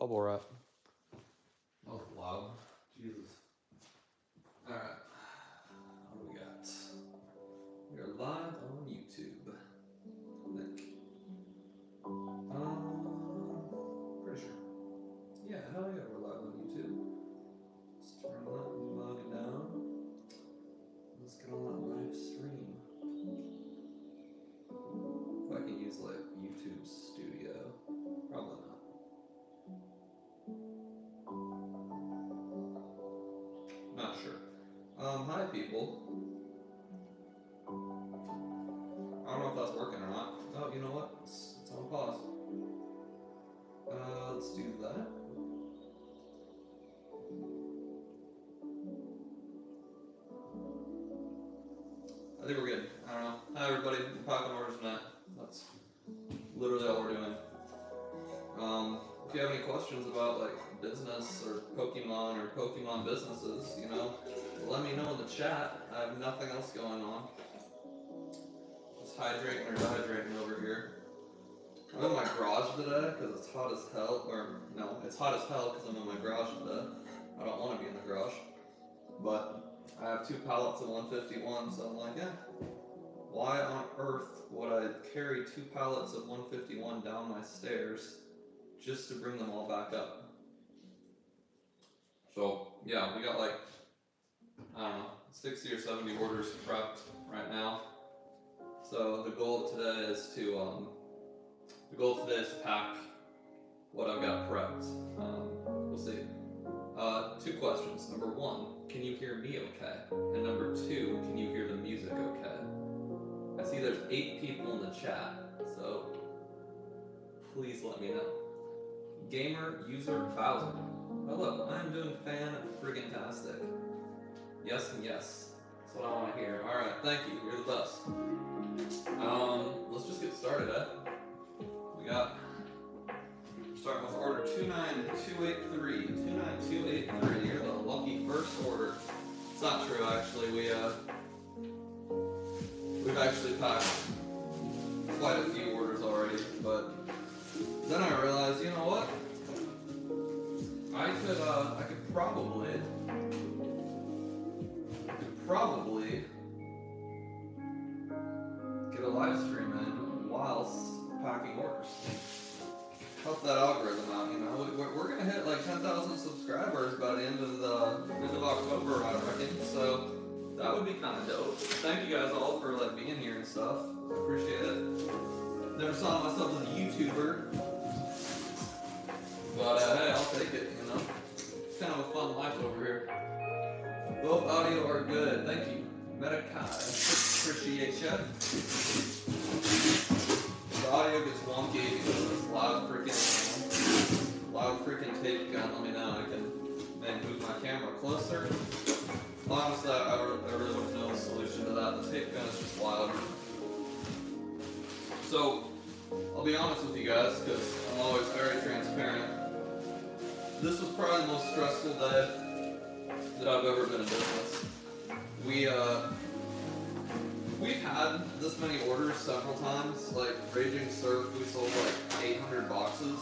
Bubble wrap. Oh, wow. Jesus. All right. What do we got? We are live on YouTube. Pretty sure. Yeah, hell yeah, we're live on YouTube. Let's turn that mug down. Let's get on that live stream. If I can use like YouTube Studio, probably not. Not sure. Hi people. I don't know if that's working or not. Oh, you know what? It's on pause. Let's do that. I think we're good. I don't know. Hi everybody. We're packing orders tonight. That's literally all we're doing. If you have any questions about like business or Pokemon businesses, you know, let me know in the chat. I have nothing else going on. Just hydrating or dehydrating over here. I'm in my garage today because it's hot as hell. Or no, it's hot as hell because I'm in my garage today. I don't want to be in the garage, but I have two pallets of 151, so I'm like, yeah, why on earth would I carry two pallets of 151 down my stairs just to bring them all back up? So yeah, we got like, I don't know, 60 or 70 orders prepped right now. So the goal today is to pack what I've got prepped. We'll see. Two questions. Number one, can you hear me okay? And number two, can you hear the music okay? I see there's 8 people in the chat, so please let me know. Gamer user 1000. Hello, I'm doing fan-friggin-tastic. Yes and yes. That's what I want to hear. Alright, thank you. You're the best. Let's just get started, We're starting with order 29283. 29283. You're the lucky first order. It's not true, actually. We've actually packed quite a few orders already, but then I realized, you know what? I could probably get a live stream in whilst packing orders. Help that algorithm out, you know. We're gonna hit like 10,000 subscribers by the end of October, I reckon. So that would be kind of dope. Thank you guys all for like being here and stuff. Appreciate it. Never saw myself as a YouTuber. But hey, I'll take it, you know. It's kind of a fun life over here. Both audio are good. Thank you. Medikai. Appreciate ya. The audio gets wonky because of this loud freaking tape gun. Let me know. I can then move my camera closer. Honestly, I really wouldn't know the solution to that. The tape gun is just loud. So, I'll be honest with you guys because I'm always very transparent. This was probably the most stressful day that I've ever been in business. We've had this many orders several times. Like Raging Surf, we sold like 800 boxes.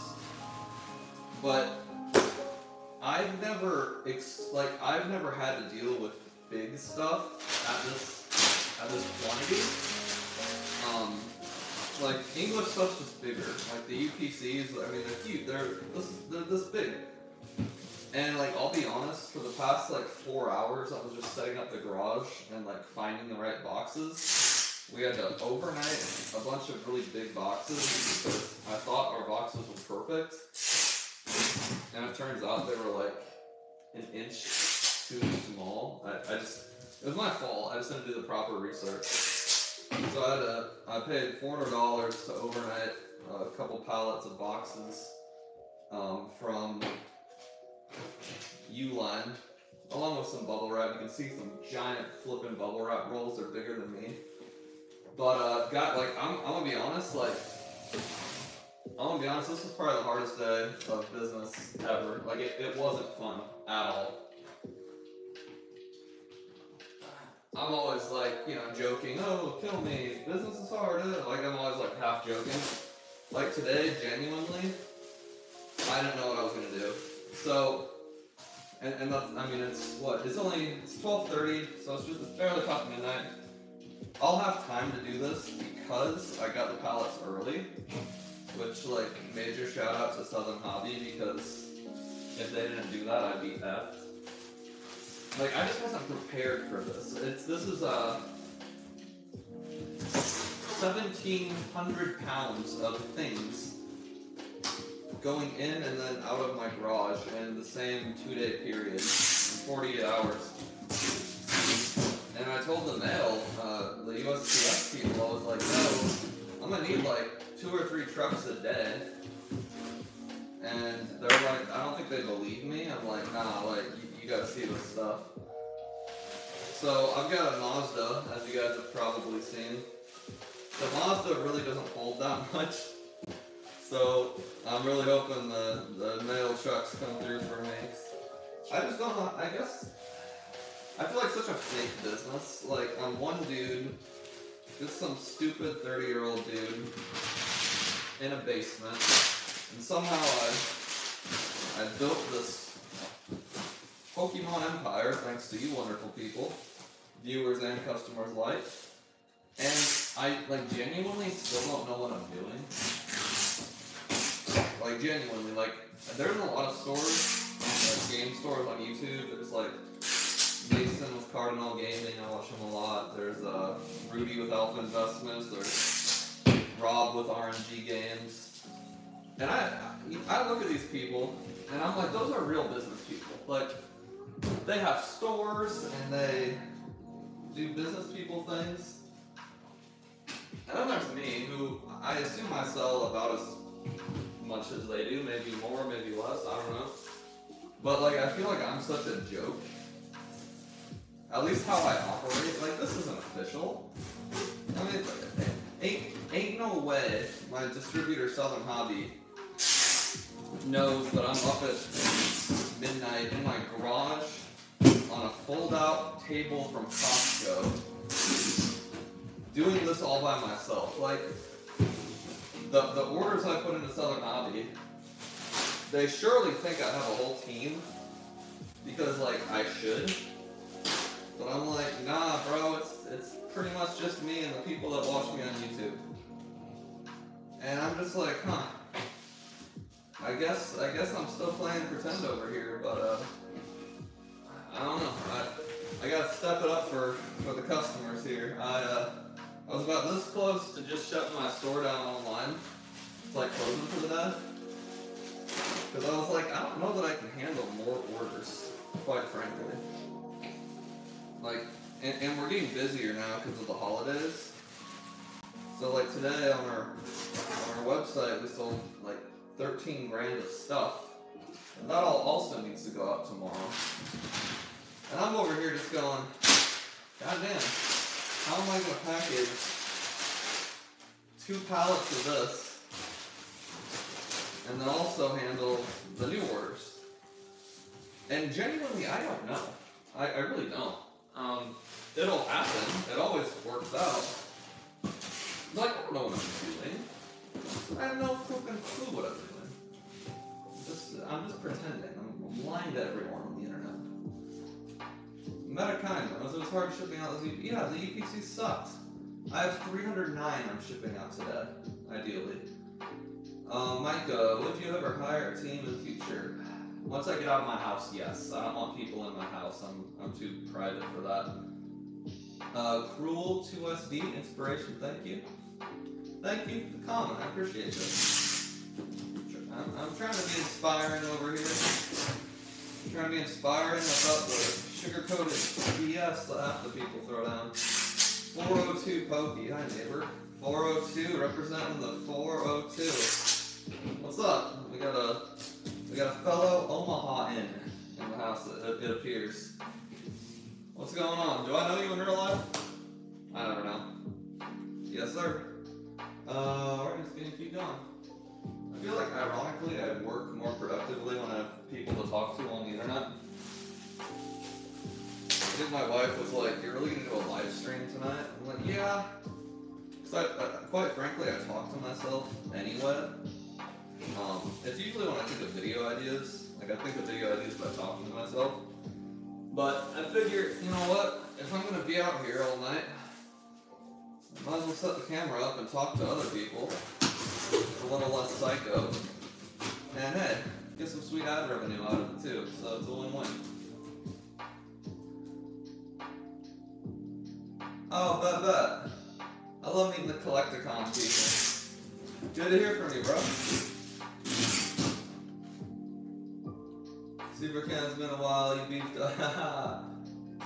But I've never had to deal with big stuff at this quantity. Like English stuff's just bigger. Like the UPCs, I mean, they're cute. They're this big. And like, I'll be honest, for the past like 4 hours, I was just setting up the garage and like finding the right boxes. We had to overnight a bunch of really big boxes because I thought our boxes were perfect. And it turns out they were like an inch too small. I just, it was my fault. I just didn't do the proper research. So I paid $400 to overnight a couple pallets of boxes from Uline, along with some bubble wrap. You can see some giant flipping bubble wrap rolls. They're bigger than me. But I'm gonna be honest. This was probably the hardest day of business ever. Like it wasn't fun at all. I'm always like, you know, joking. Oh, kill me. Business is hard. Like I'm always like half joking. Like today, genuinely. I didn't know what I was gonna do. So, and that's, I mean, it's what? It's only, it's 12:30, so it's just barely past midnight. I'll have time to do this because I got the pallets early, which, like, major shout out to Southern Hobby, because if they didn't do that, I'd be effed. Like, I just wasn't prepared for this. This is 1,700 pounds of things going in and then out of my garage in the same 2-day period, in 48 hours. And I told the mail, the USPS people, I was like, no, I'm gonna need like 2 or 3 trucks a day. And they're like, I don't think they believe me. I'm like, nah, like, you gotta see this stuff. So I've got a Mazda, as you guys have probably seen. The Mazda really doesn't hold that much. So I'm really hoping the mail trucks come through for me. I just don't know, I guess, I feel like such a fake business. Like, I'm one dude, just some stupid 30-year-old dude in a basement, and somehow I built this Pokemon empire, thanks to you wonderful people, viewers and customers alike. And I, like, genuinely still don't know what I'm doing. Like, genuinely, like, there's a lot of stores, like game stores on YouTube. There's like Mason with Cardinal Gaming, I watch him a lot. There's Rudy with Alpha Investments. There's Rob with RNG Games. And I look at these people and I'm like, those are real business people. Like, they have stores and they do business people things. And then there's me, who I assume I sell about as much as they do, maybe more, maybe less, I don't know. But, like, I feel like I'm such a joke. At least how I operate. Like, this isn't official. I mean, ain't no way my distributor, Southern Hobby, knows that I'm up at midnight in my garage on a fold-out table from Costco doing this all by myself. Like, the orders I put into Southern Hobby, they surely think I have a whole team, because, like, I should. But I'm like, nah, bro, it's pretty much just me and the people that watch me on YouTube. And I'm just like, huh. I guess I'm still playing pretend over here, but I don't know. I gotta step it up for the customers here. I was about this close to just shutting my store down online. It's like closing for the day. Because I was like, I don't know that I can handle more orders, quite frankly. Like, and we're getting busier now because of the holidays. So, like, today on our website, we sold like 13 grand of stuff. And that all also needs to go out tomorrow. And I'm over here just going, goddamn, how am I gonna package 2 pallets of this and then also handle the new orders? And genuinely, I don't know. I really don't. It'll happen. It always works out. Like, I don't know what I'm doing. I have no fucking clue what I'm doing. I'm just pretending. I'm lying to everyone on the internet. Metakind, though, so it's hard shipping out this UPC. Yeah, the UPC sucks. I have 309 I'm shipping out today, ideally. Micah, would you ever hire a team in the future? Once I get out of my house, yes. I don't want people in my house. I'm too private for that. Cruel2SD, inspiration, thank you. Thank you for the comment. I appreciate it. I'm trying to be inspiring over here. I'm trying to be inspiring about the sugar-coated BS that half the people throw down. 402 Pokey, hi neighbor. 402, representing the 402. What's up? We got a fellow Omaha in the house, it appears. What's going on? Do I know you in real life? I never know. Yes, sir. We're just gonna keep going. I feel like, ironically, I work more productively when I have people to talk to on the internet. I think my wife was like, you're really gonna do a live stream tonight? I'm like, yeah. Because I, quite frankly, I talk to myself anyway. It's usually when I think of video ideas. Like, I think of video ideas by talking to myself. But I figure, you know what? If I'm going to be out here all night, I might as well set the camera up and talk to other people. A little less psycho. And hey, get some sweet ad revenue out of it too. So it's a win-win. Oh, bet. I love meeting the Collecticon people. Good to hear from you, bro. Supercan, it's been a while, you beefed up.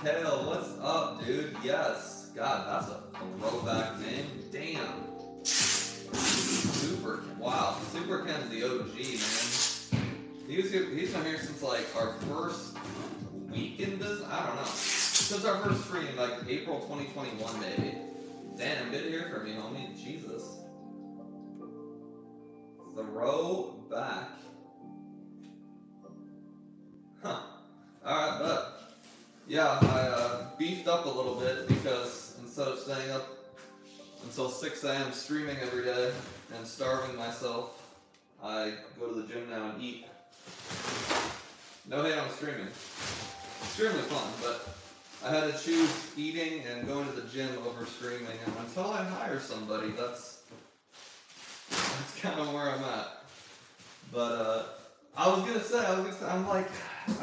Tail, what's up, dude? Yes. God, that's a throwback name. Damn. Supercan. Wow. Supercan's the OG, man. He's been here since like our first week in business. I don't know. Since our first stream, like April 2021, maybe. Damn, good to hear from you, homie. Jesus. Throw back. Huh. Alright, but. Yeah, I beefed up a little bit because instead of staying up until 6 a.m. streaming every day and starving myself, I go to the gym now and eat. No hate on streaming. Extremely fun, but. I had to choose eating and going to the gym over streaming, and until I hire somebody, that's kind of where I'm at. But I'm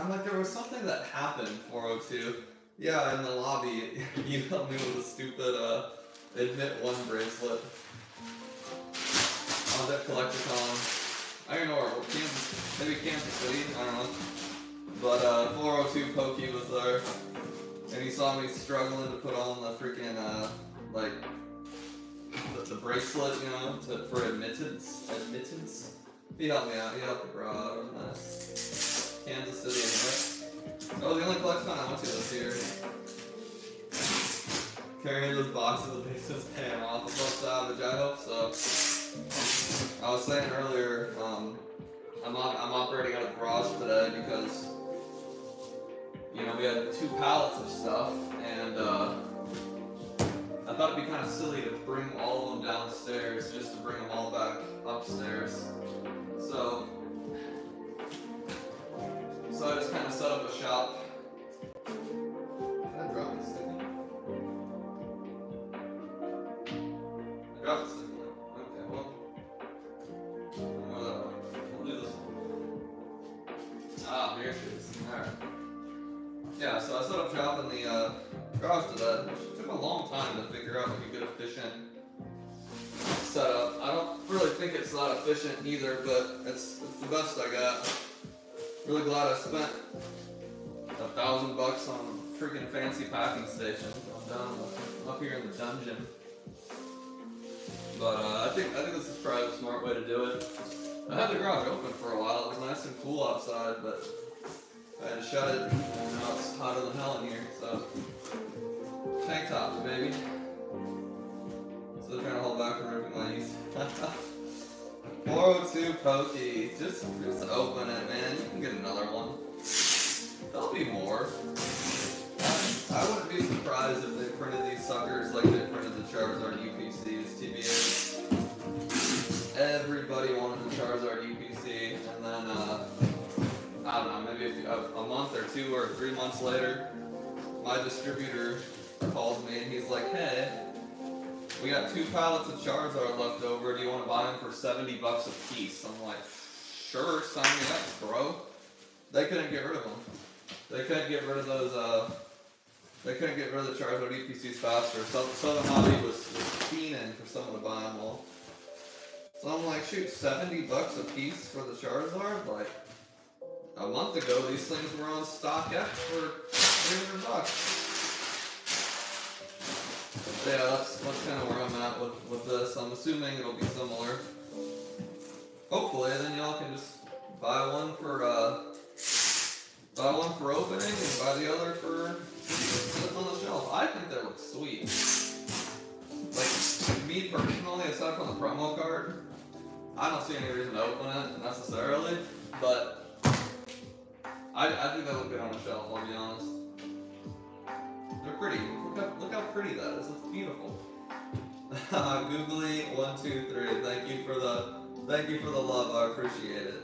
like there was something that happened 402. Yeah, in the lobby, you helped me with a stupid admit one bracelet. I was at Collecticon. I don't know where, Kansas, maybe Kansas City, I don't know. But 402 Pokey was there. And he saw me struggling to put on the freaking, like, the bracelet, you know, for admittance. Admittance? He helped me out. He helped me, bro. It was nice. Kansas City, anyway. Oh, the only collection I went to this year. Carrying those boxes of bases paying off the salvage, I hope so. I was saying earlier, I'm operating out of garage today because. You know, we had 2 pallets of stuff, and I thought it'd be kind of silly to bring all of them downstairs just to bring them all back upstairs. So I just kind of set up a shop. Did I drop this thing? I dropped this thing. Okay, well, we'll do this one. Ah, here she is. All right. Yeah, so I set up shop in the garage today, which took a long time to figure out like a good efficient setup. I don't really think it's that efficient either, but it's the best I got. Really glad I spent $1,000 on a freaking fancy packing station. I'm up here in the dungeon. But I think this is probably the smart way to do it. I had the garage open for a while. It was nice and cool outside, but. I had to shut it, and now it's hotter than hell in here, so. Tank tops, baby. Still trying to hold back from ripping my knees. 402 Pokey, just open it, man. You can get another one. There'll be more. I wouldn't be surprised if they printed these suckers like they printed the Charizard UPCs, TBAs. Everybody wanted the Charizard UPC, and then, I don't know, maybe a month or 2 or 3 months later, my distributor calls me and he's like, hey, we got 2 pallets of Charizard left over, do you want to buy them for $70 a piece? I'm like, sure, sign me up, bro. They couldn't get rid of them. They couldn't get rid of those, they couldn't get rid of the Charizard DPCs faster. Southern Hobby was fiending for someone to buy them all. So I'm like, shoot, $70 a piece for the Charizard? Like, a month ago, these things were on StockX for $300. Yeah, that's kind of where I'm at with this. I'm assuming it'll be similar. Hopefully, then y'all can just buy one for opening and buy the other for sitting on the shelf. I think that looks sweet. Like, me personally, aside from the promo card, I don't see any reason to open it necessarily, but. I think they look good on a shelf, I'll be honest. They're pretty. Look how pretty that is. It's beautiful. Googly123, thank you for the Thank you for the love. I appreciate it.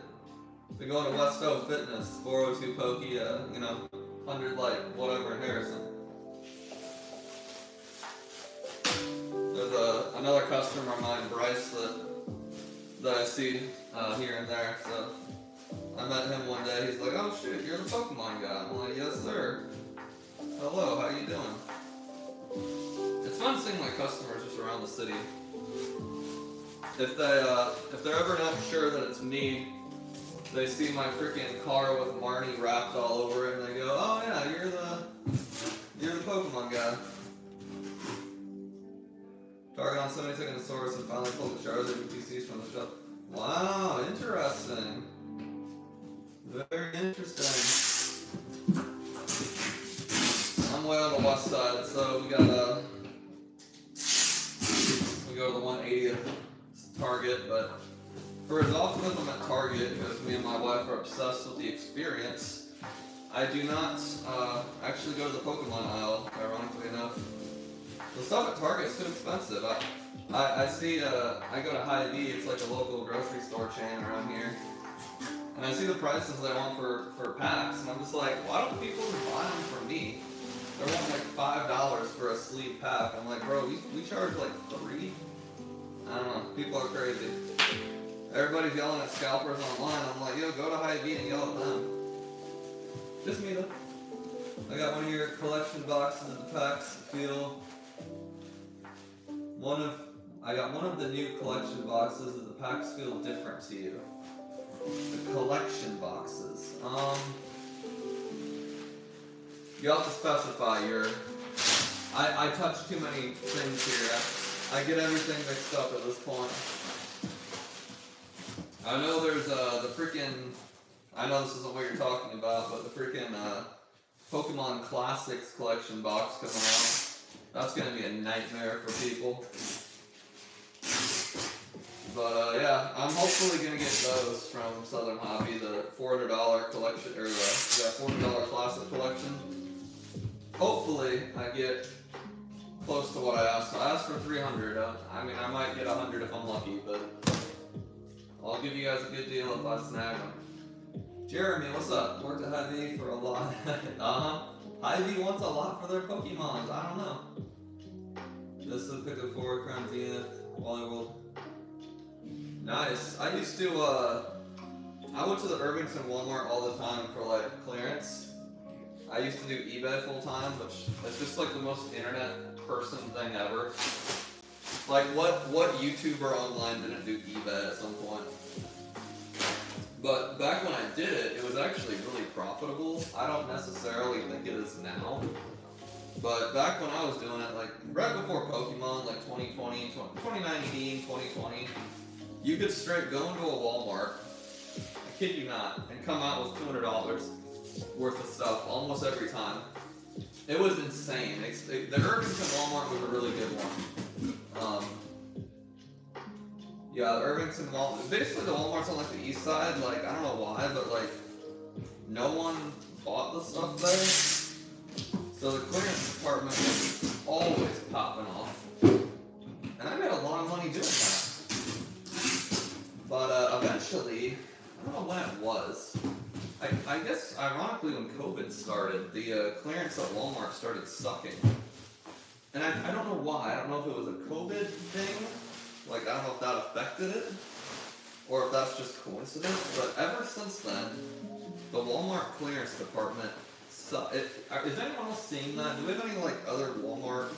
Been going to Westville Fitness, 402 Pokey, you know, 100 Light, whatever in Harrison. There's another customer of mine, Bryce, that I see here and there. So I met him one day. He's like, "Oh shoot, you're the Pokemon guy." I'm like, "Yes, sir. Hello, how you doing?" It's fun seeing my customers just around the city. If they're ever not sure that it's me, they see my freaking car with Marnie wrapped all over it, and they go, "Oh yeah, you're the Pokemon guy." Target, somebody took a Saurus and finally pulled the Charizard UPCs from the shelf. Wow, interesting. Very interesting. I'm way on the west side, so we got we go to the 180th Target, but for as often as I'm at Target, because me and my wife are obsessed with the experience, I do not actually go to the Pokemon aisle, ironically enough. The stuff at Target's too expensive. I see, I go to Hy-Vee, it's like a local grocery store chain around here, and I see the prices they want for packs, and I'm just like, why don't people buy them for me? They're wanting like $5 for a sleeve pack. I'm like, bro, we charge like $3? I don't know, people are crazy. Everybody's yelling at scalpers online. I'm like, yo, go to Hy-Vee and yell at them. Just me though. I got one of your collection boxes of the packs that feel. I got one of the new collection boxes that the packs feel different to you. The collection boxes. You have to specify your. I touch too many things here. I get everything mixed up at this point. I know there's the freaking. I know this isn't what you're talking about, but the freaking Pokemon Classics collection box coming out. That's going to be a nightmare for people. But yeah, I'm hopefully going to get those from Southern Hobby, the $400 collection, or the $400 classic collection. Hopefully I get close to what I asked. I asked for 300. I mean, I might get 100 if I'm lucky, but I'll give you guys a good deal if I snag them. Jeremy, what's up? Worked at Hy-Vee for a lot. Uh-huh. Hy-Vee wants a lot for their Pokemons. I don't know. This is picked up for Crown Zenith, Volleyball. Nice. I used to, I went to the Irvington Walmart all the time for like clearance. I used to do eBay full time, which is just like the most internet person thing ever. Like what YouTuber online didn't do eBay at some point? But back when I did it, it was actually really profitable. I don't necessarily think it is now. But back when I was doing it, like right before Pokemon, like 2020, 2019, 2020, you could straight go into a Walmart, I kid you not, and come out with $200 worth of stuff almost every time. It was insane. The Irvington Walmart was a really good one. Yeah, the Irvington Walmart, basically the Walmart's on like the east side, like I don't know why, but like no one bought the stuff there. So the clearance department was always popping off. And I made a lot of money doing that. But eventually, I don't know when it was. I guess ironically when COVID started, the clearance at Walmart started sucking. And I don't know why. I don't know if it was a COVID thing. Like, I don't know if that affected it, or if that's just coincidence, but ever since then, the Walmart clearance department, is anyone else seeing that? Do we have any, like, other Walmart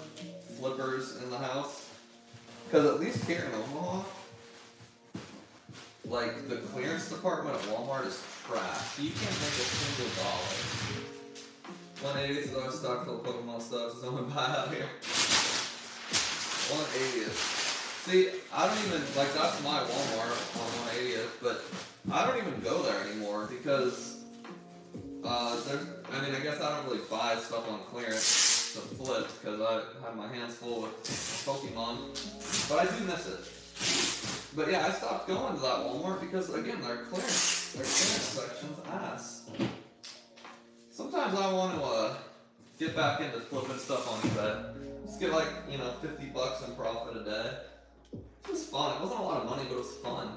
flippers in the house? Because at least here in Omaha, like, the clearance department at Walmart is trash. You can't make a single dollar. 180th is always stocked full of Pokemon stuff, so someone buy out here. 180th. See, I don't even, like, that's my Walmart on 180th, but I don't even go there anymore because, I mean, I guess I don't really buy stuff on clearance to flip because I have my hands full with Pokemon, but I do miss it. But yeah, I stopped going to that Walmart because, again, their clearance section's ass. Sometimes I want to, get back into flipping stuff on eBay. Just get, like, you know, $50 in profit a day. It was fun. It wasn't a lot of money, but it was fun.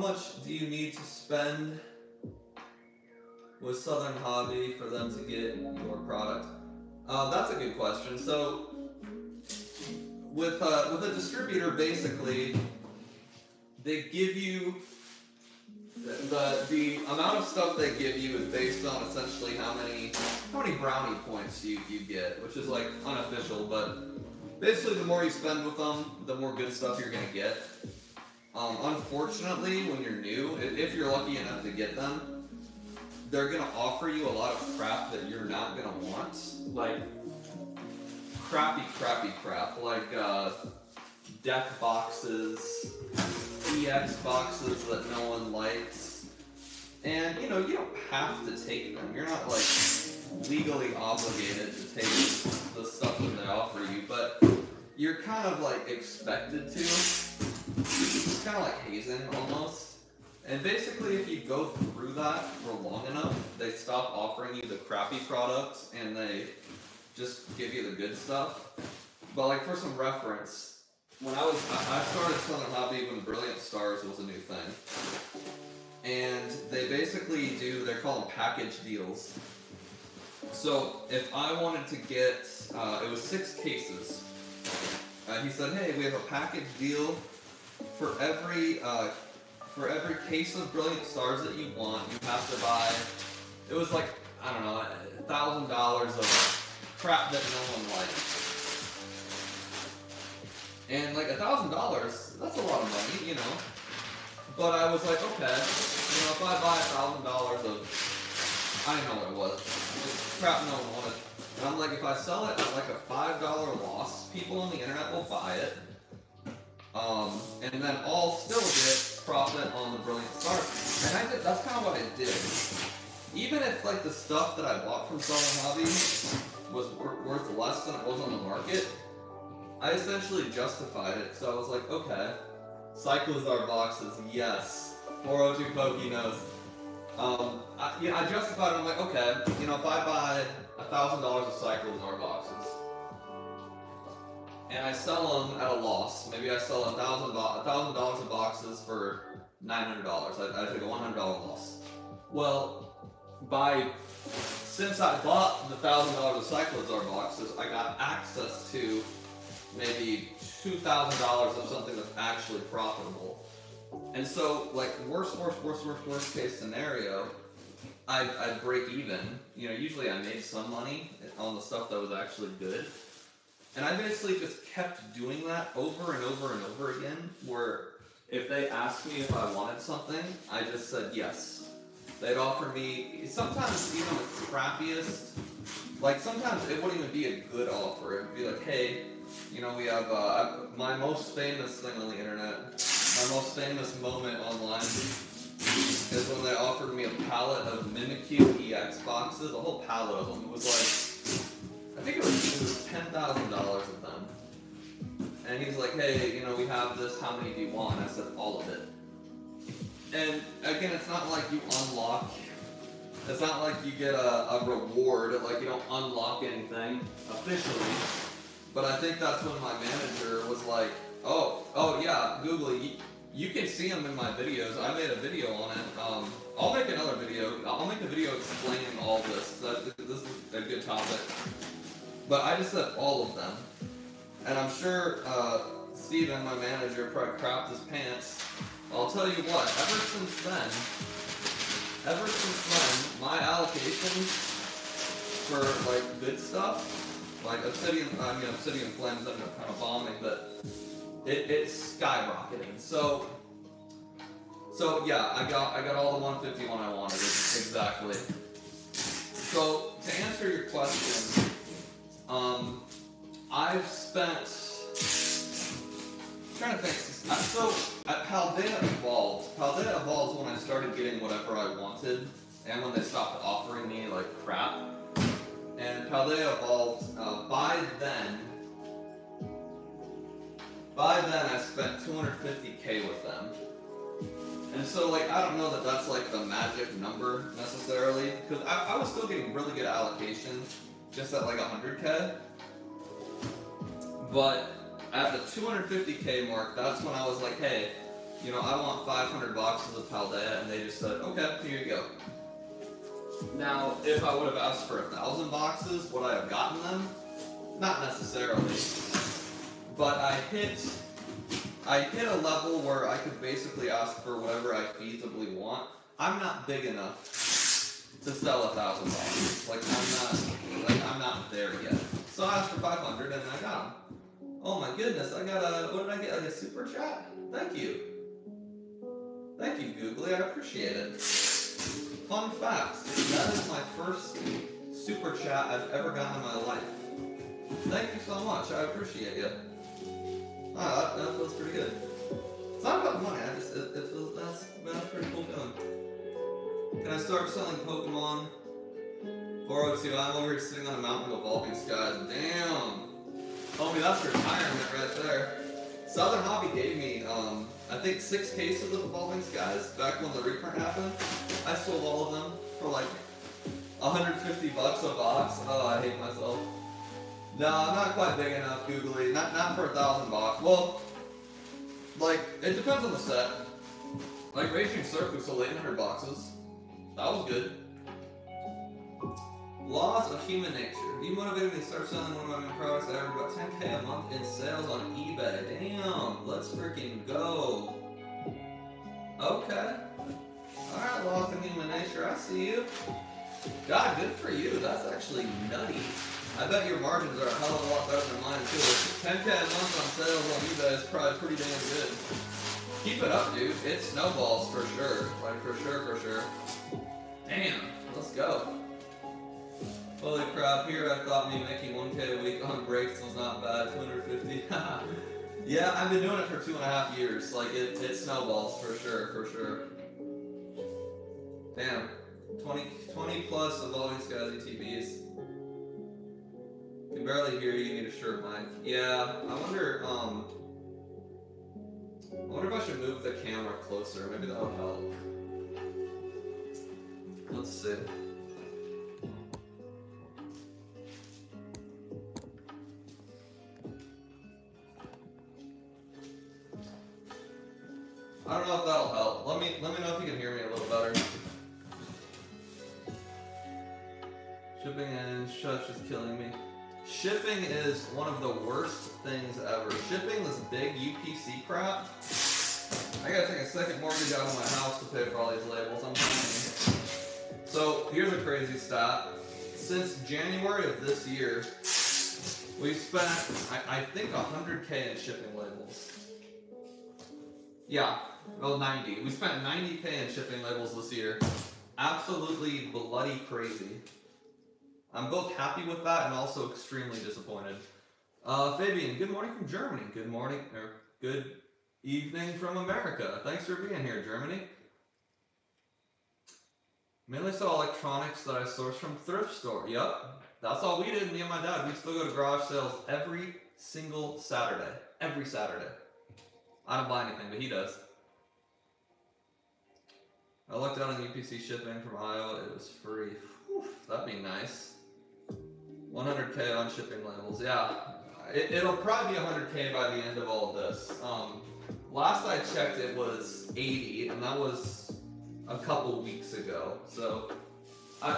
much do you need to spend with Southern Hobby for them to get your product? That's a good question. So with a distributor, basically, they give you the amount of stuff they give you is based on essentially how many brownie points you get, which is like unofficial, but basically the more you spend with them, the more good stuff you're gonna get. Unfortunately, when you're new, if you're lucky enough to get them, they're gonna offer you a lot of crap that you're not gonna want, like crappy crap, like deck boxes, EX boxes that no one likes, and you know, you don't have to take them. You're not like legally obligated to take the stuff that they offer you, but you're kind of like expected to. It's kind of like hazing almost. And basically, if you go through that for long enough, they stop offering you the crappy products and they just give you the good stuff. But like for some reference, when I started Southern Hobby when Brilliant Stars was a new thing. And they basically do, they call them package deals. So if I wanted to get, it was 6 cases. He said, hey, we have a package deal for every case of Brilliant Stars that you want, you have to buy, it was like, I don't know, $1,000 of crap that no one likes. And like $1,000, that's a lot of money, you know. But I was like, okay, you know, if I buy $1,000 of, I didn't know what it was, just crap no one wanted. And I'm like, if I sell it at like a $5 loss, people on the internet will buy it. And then I'll still get profit on the Brilliant Stars. And I did, that's kind of what I did. Even if like the stuff that I bought from Southern Hobby was worth less than it was on the market, I essentially justified it, so I was like, okay, Cycles R boxes, yes, 402 Pokénos. I justified it, I'm like, okay, you know, if I buy $1,000 of Cycles R boxes, and I sell them at a loss, maybe I sell $1,000 of boxes for $900, I take a $100 loss. Well, since I bought the $1,000 of Cycles R boxes, I got access to maybe $2,000 of something that's actually profitable. And so, like, worst case scenario, I'd break even. You know, usually I made some money on the stuff that was actually good. And I basically just kept doing that over and over and over again, where if they asked me if I wanted something, I just said yes. They'd offer me, sometimes even the crappiest, like sometimes it wouldn't even be a good offer. It would be like, hey, you know, we have my most famous thing on the internet, my most famous moment online is when they offered me a pallet of Mimikyu EX boxes, a whole pallet of them. It was like, I think it was $10,000 of them. And he's like, hey, you know, we have this, how many do you want? I said, all of it. And again, it's not like you unlock, it's not like you get a reward, like you don't unlock anything officially. But I think that's when my manager was like, oh yeah, Googly, you can see them in my videos. I made a video on it. I'll make another video. I'll make a video explaining all this. This is a good topic. But I just said all of them. And I'm sure Steven, my manager, probably crapped his pants. I'll tell you what, ever since then, my allocations for like good stuff, like Obsidian Flames ended up kind of bombing, but it's skyrocketing. So yeah, I got all the 151 I wanted, exactly. So to answer your question, I've spent, I'm trying to think. So at Paldea Evolved is when I started getting whatever I wanted, and when they stopped offering me like crap. And Paldea Evolved, by then I spent 250K with them. And so, like, I don't know that that's, like, the magic number, necessarily, because I was still getting really good allocations, just at, like, 100K. But at the 250K mark, that's when I was like, hey, you know, I want 500 boxes of Paldea, and they just said, okay, here you go. Now, if I would have asked for 1,000 boxes, would I have gotten them? Not necessarily. But I hit a level where I could basically ask for whatever I feasibly want. I'm not big enough to sell 1,000 boxes. Like I'm not there yet. So I asked for 500 and I got them. Oh my goodness, I got a, what did I get? Like a super chat? Thank you. Thank you, Googly, I appreciate it. Fun fact, that is my first super chat I've ever gotten in my life. Thank you so much, I appreciate it. Ah, that feels pretty good. It's not about money, I just, it feels, that's pretty cool feeling. Can I start selling Pokemon? 402, I'm over here sitting on a mountain of evolving skies. Damn! Homie, that's retirement right there. Southern Hobby gave me, I think 6 cases of evolving skies back when the reprint happened. I sold all of them for like 150 bucks a box. Oh, I hate myself. No, I'm not quite big enough, Googly. Not for 1,000 bucks. Well, like, it depends on the set. Like, Raging Surf, we sold 800 boxes. That was good. Laws of human nature. You motivated me to start selling one of my main products. I earned about 10K a month in sales on eBay. Damn, let's freaking go. Okay. Alright, laws of human nature, I see you. God, good for you. That's actually nutty. I bet your margins are a hell of a lot better than mine, too. 10K a month on sales on eBay is probably pretty damn good. Keep it up, dude. It snowballs for sure. Like, for sure. Damn, let's go. Holy crap, here I thought me making 1K a week on breaks was not bad. 250. Yeah, I've been doing it for 2.5 years. Like, it snowballs for sure. Damn. 20 plus evolving skies ETBs. Can barely hear you, need a shirt, Mike. Yeah, I wonder if I should move the camera closer. Maybe that would help. Let's see. I don't know if that'll help. Let me know if you can hear me a little better. Shipping and such is killing me. Shipping is one of the worst things ever. Shipping this big UPC crap. I gotta take a second mortgage out of my house to pay for all these labels. I'm fine. So here's a crazy stat. Since January of this year, we've spent I think 100K in shipping labels. Yeah. Well, 90. We spent 90K in shipping labels this year. Absolutely bloody crazy. I'm both happy with that and also extremely disappointed. Fabian, good morning from Germany. Good morning, or good evening from America. Thanks for being here, Germany. Mainly saw electronics that I sourced from thrift store. Yep, that's all we did, me and my dad. We still go to garage sales every single Saturday. Every Saturday. I don't buy anything, but he does. I looked out on UPC shipping from Iowa. It was free. Whew, that'd be nice. 100K on shipping labels. Yeah, it'll probably be 100K by the end of all of this. Last I checked, it was 80, and that was a couple weeks ago. So I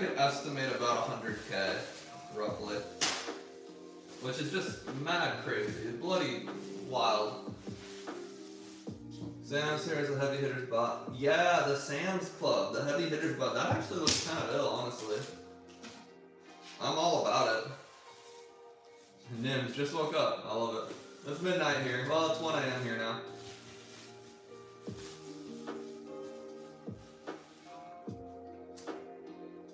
could estimate about 100K, roughly, which is just mad crazy. It's bloody wild. Sam's here is a heavy hitters bot. Yeah, the Sam's Club, the heavy hitters bot. That actually looks kind of ill, honestly. I'm all about it. Nims, just woke up. I love it. It's midnight here. Well, it's 1 a.m. here now.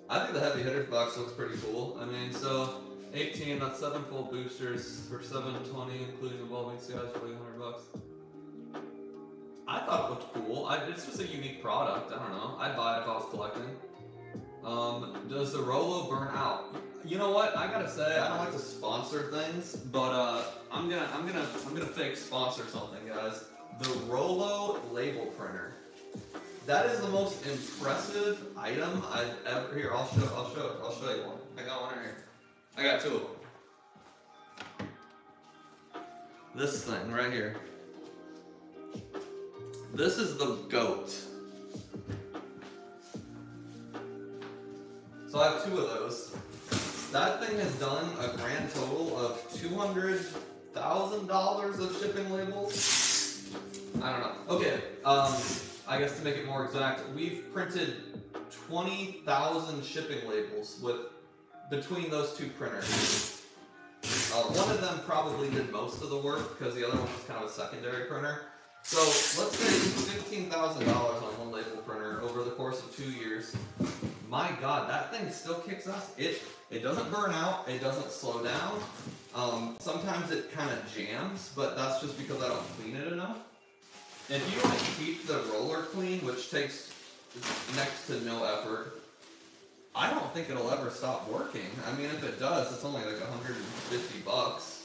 I think the heavy hitters box looks pretty cool. I mean, so 18, that's 7 full boosters for 720, including evolving skies for 800 bucks. I thought it looked cool. It's just a unique product. I don't know. I'd buy it if I was collecting. Does the Rollo burn out? You know what? I gotta say, I don't like to sponsor things, but I'm gonna fake sponsor something, guys. The Rollo label printer. That is the most impressive item I've ever. Here, I'll show you one. I got one right here. I got 2 of them. This thing right here. This is the goat. So I have two of those. That thing has done a grand total of $200,000 of shipping labels. I don't know. Okay, I guess to make it more exact, we've printed 20,000 shipping labels between those two printers. One of them probably did most of the work because the other one was kind of a secondary printer. So let's say $15,000 on one label printer over the course of 2 years. My God, that thing still kicks ass. It doesn't burn out. It doesn't slow down. Sometimes it kind of jams, but that's just because I don't clean it enough. If you want to keep the roller clean, which takes next to no effort, I don't think it'll ever stop working. I mean, if it does, it's only like 150 bucks.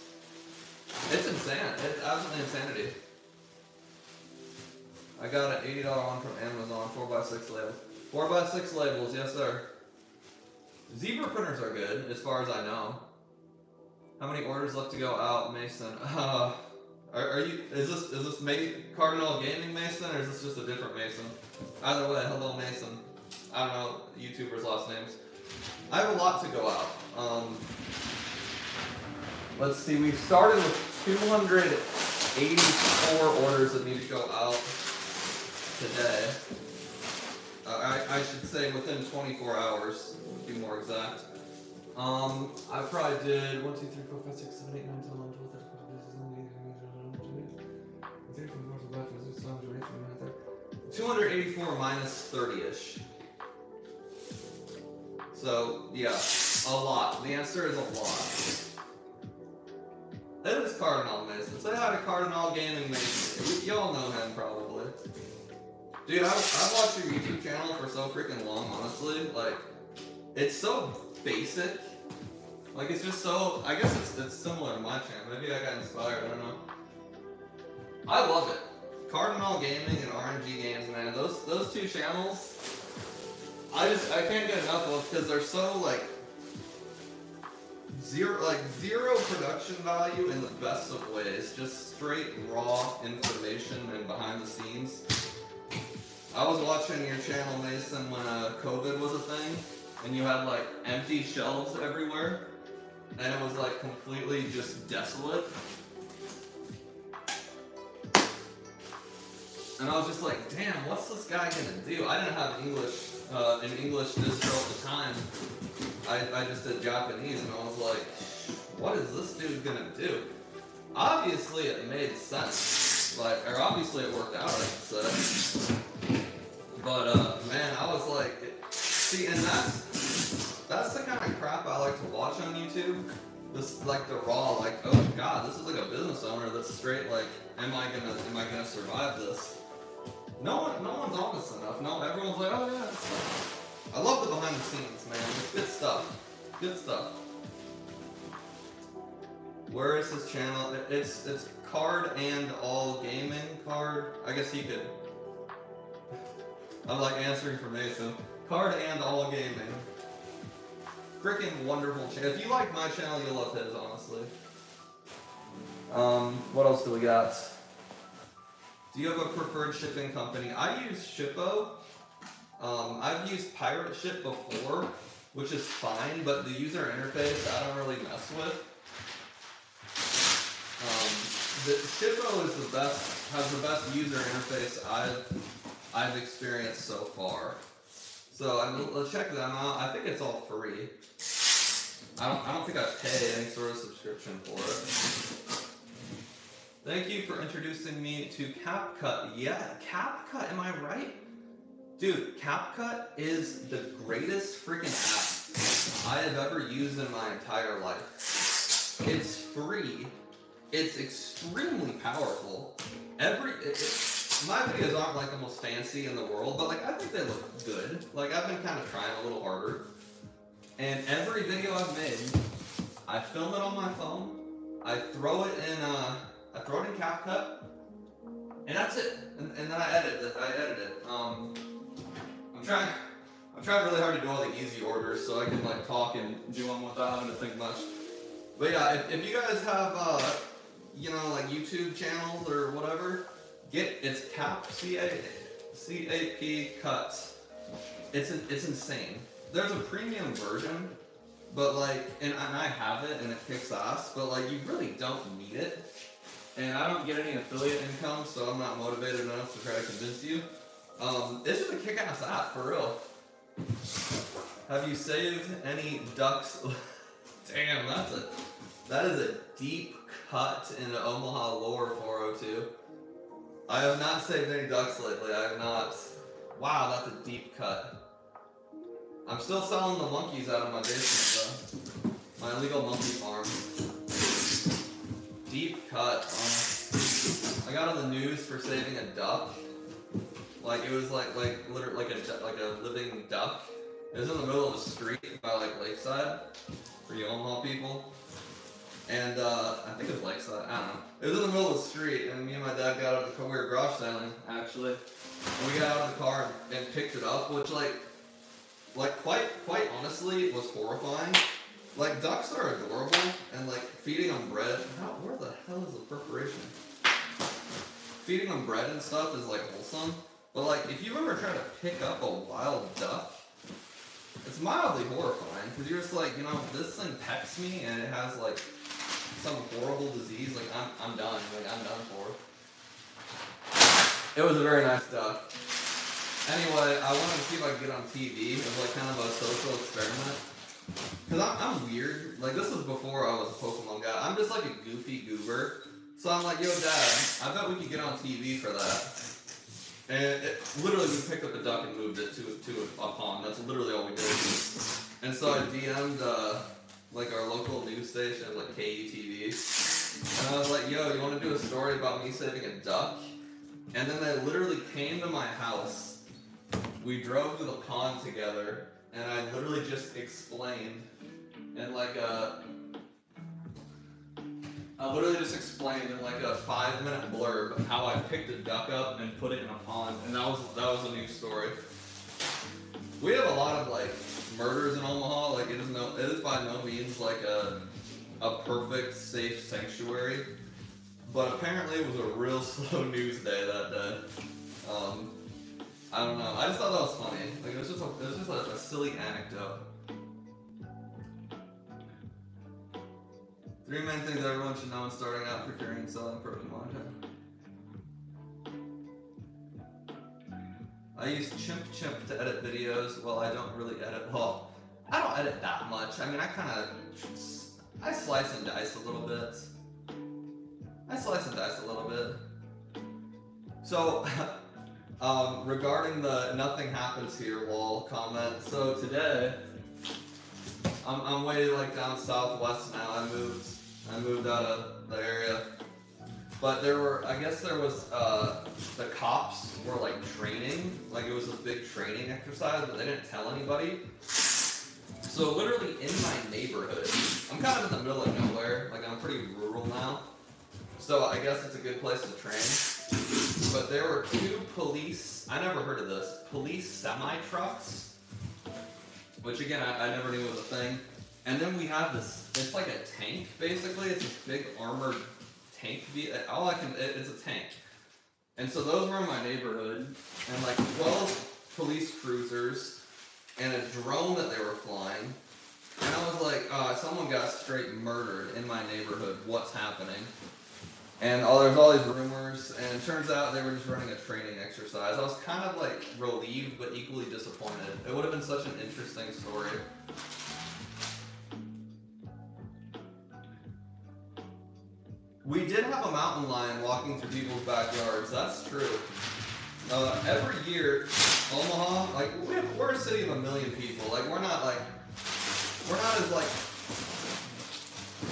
It's insane. It's absolutely insanity. I got an $80 one from Amazon, 4x6 labels. 4x6 labels, yes sir. Zebra printers are good, as far as I know. How many orders left to go out, Mason? Is this Cardinal Gaming Mason, or is this just a different Mason? Either way, hello Mason. I don't know YouTubers' last names. I have a lot to go out. Let's see, we started with 284 orders that need to go out today. I should say within 24 hours, to be more exact. I probably did 1, 2, 3, 4, 5, 6, 7, 8, 9, 10, 11, 12, 13, 14, 15, 284 minus 30-ish. So, yeah, a lot. The answer is a lot. It is Cardinal Mason. Say hi to Cardinal Gaming Mason. Y'all know him, probably. Dude, I've watched your YouTube channel for so freaking long, honestly. Like, it's so basic. Like, it's just so... I guess it's similar to my channel. Maybe I got inspired. I don't know. I love it. Cardinal Gaming and RNG Games, man. Those two channels, I can't get enough of because they're so, like... Zero production value in the best of ways. Just straight raw information and behind the scenes. I was watching your channel, Mason, when COVID was a thing, and you had like empty shelves everywhere, and it was like completely just desolate. And I was just like, damn, what's this guy gonna do? I didn't have an English distro at the time. I just did Japanese, and I was like, what is this dude gonna do? Obviously it made sense, like, or obviously it worked out, I should say. But, man, I was like, see, and that's the kind of crap I like to watch on YouTube. This, like, the raw, like, oh God, this is like a business owner that's straight, like, am I gonna survive this? No one's honest enough. No, everyone's like, oh yeah, it's fine. I love the behind the scenes, man. It's good stuff. Good stuff. Where is his channel? It's Card and All Gaming. Card. I guess he could. I'm like answering for Mason. Card and All Gaming. Freaking wonderful channel. If you like my channel, you'll love his, honestly. What else do we got? Do you have a preferred shipping company? I use Shippo. I've used Pirate Ship before, which is fine, but the user interface I don't really mess with. Shippo is has the best user interface I've experienced so far. So I mean, let's check them out. I think it's all free. I don't think I pay any sort of subscription for it. Thank you for introducing me to CapCut. Yeah, CapCut. Am I right? Dude, CapCut is the greatest freaking app I have ever used in my entire life. It's free. It's extremely powerful. My videos aren't like the most fancy in the world, but like I think they look good. Like I've been kind of trying a little harder. And every video I've made, I film it on my phone. I throw it in CapCut, and that's it. And then I edit it. I'm trying really hard to do all the easy orders so I can like talk and do them without having to think much. But yeah, if you guys have, you know, like YouTube channels or whatever, Get its CAP cuts. It's insane. There's a premium version, but like, and I have it and it kicks ass, but like you really don't need it. And I don't get any affiliate income, so I'm not motivated enough to try to convince you. This is a kick-ass app, for real. Have you saved any ducks? Damn, that is a deep cut into Omaha lore 402. I have not saved any ducks lately. I have not. Wow, that's a deep cut. I'm still selling the monkeys out of my basement though. My illegal monkey farm. Deep cut. I got on the news for saving a duck. Like it was like a living duck. It was in the middle of a street by like Lakeside for you Omaha people. And I think it was Lakeside. I don't know. It was in the middle of the street, and me and my dad got out of the car. We were garage selling actually. And we got out of the car and picked it up, which quite honestly it was horrifying. Like, ducks are adorable, and like, feeding them bread, where the hell is the perforation? Feeding them bread and stuff is like wholesome, but like, if you ever try to pick up a wild duck, it's mildly horrifying, because you're just like, you know, this thing pecks me, and it has like, some horrible disease, like, I'm done, like, I'm done for. It was a very nice duck. Anyway, I wanted to see if I could get on TV, it was like, kind of a social experiment. Because I'm weird. Like, this was before I was a Pokemon guy. I'm just like a goofy goober. So I'm like, yo, Dad, I bet we could get on TV for that. And it, literally, we picked up a duck and moved it to a pond. That's literally all we did. And so I DM'd, like, our local news station, like, KUTV. And I was like, yo, you want to do a story about me saving a duck? And then they literally came to my house. We drove to the pond together. And I literally just explained, in like a, I literally just explained in a 5-minute blurb how I picked a duck up and put it in a pond, and that was a new story. We have a lot of like murders in Omaha. Like it is by no means like a perfect safe sanctuary, but apparently it was a real slow news day that day. I don't know. I just thought that was funny. Like it was just a silly anecdote. Three main things everyone should know when starting out procuring and selling Pokemon. I use Chimp to edit videos. Well, I don't really edit. Well, I don't edit that much. I mean, I slice and dice a little bit. So. Regarding the nothing happens here wall comment, so today I'm way like down southwest now. I moved out of the area, but I guess the cops were like training, like it was a big training exercise, but they didn't tell anybody. So literally in my neighborhood, I'm kind of in the middle of nowhere, like I'm pretty rural now, so I guess it's a good place to train. But there were two police, I never heard of this, police semi-trucks, which again, I never knew was a thing. And then we have this, it's like a tank, basically. It's a big armored tank, it's a tank. And so those were in my neighborhood, and like 12 police cruisers, and a drone that they were flying. And I was like, someone got straight murdered in my neighborhood, what's happening? And there's all these rumors, and it turns out they were just running a training exercise. I was kind of like relieved, but equally disappointed. It would have been such an interesting story. We did have a mountain lion walking through people's backyards. That's true. Every year, Omaha, like we're a city of 1 million people. Like we're not as like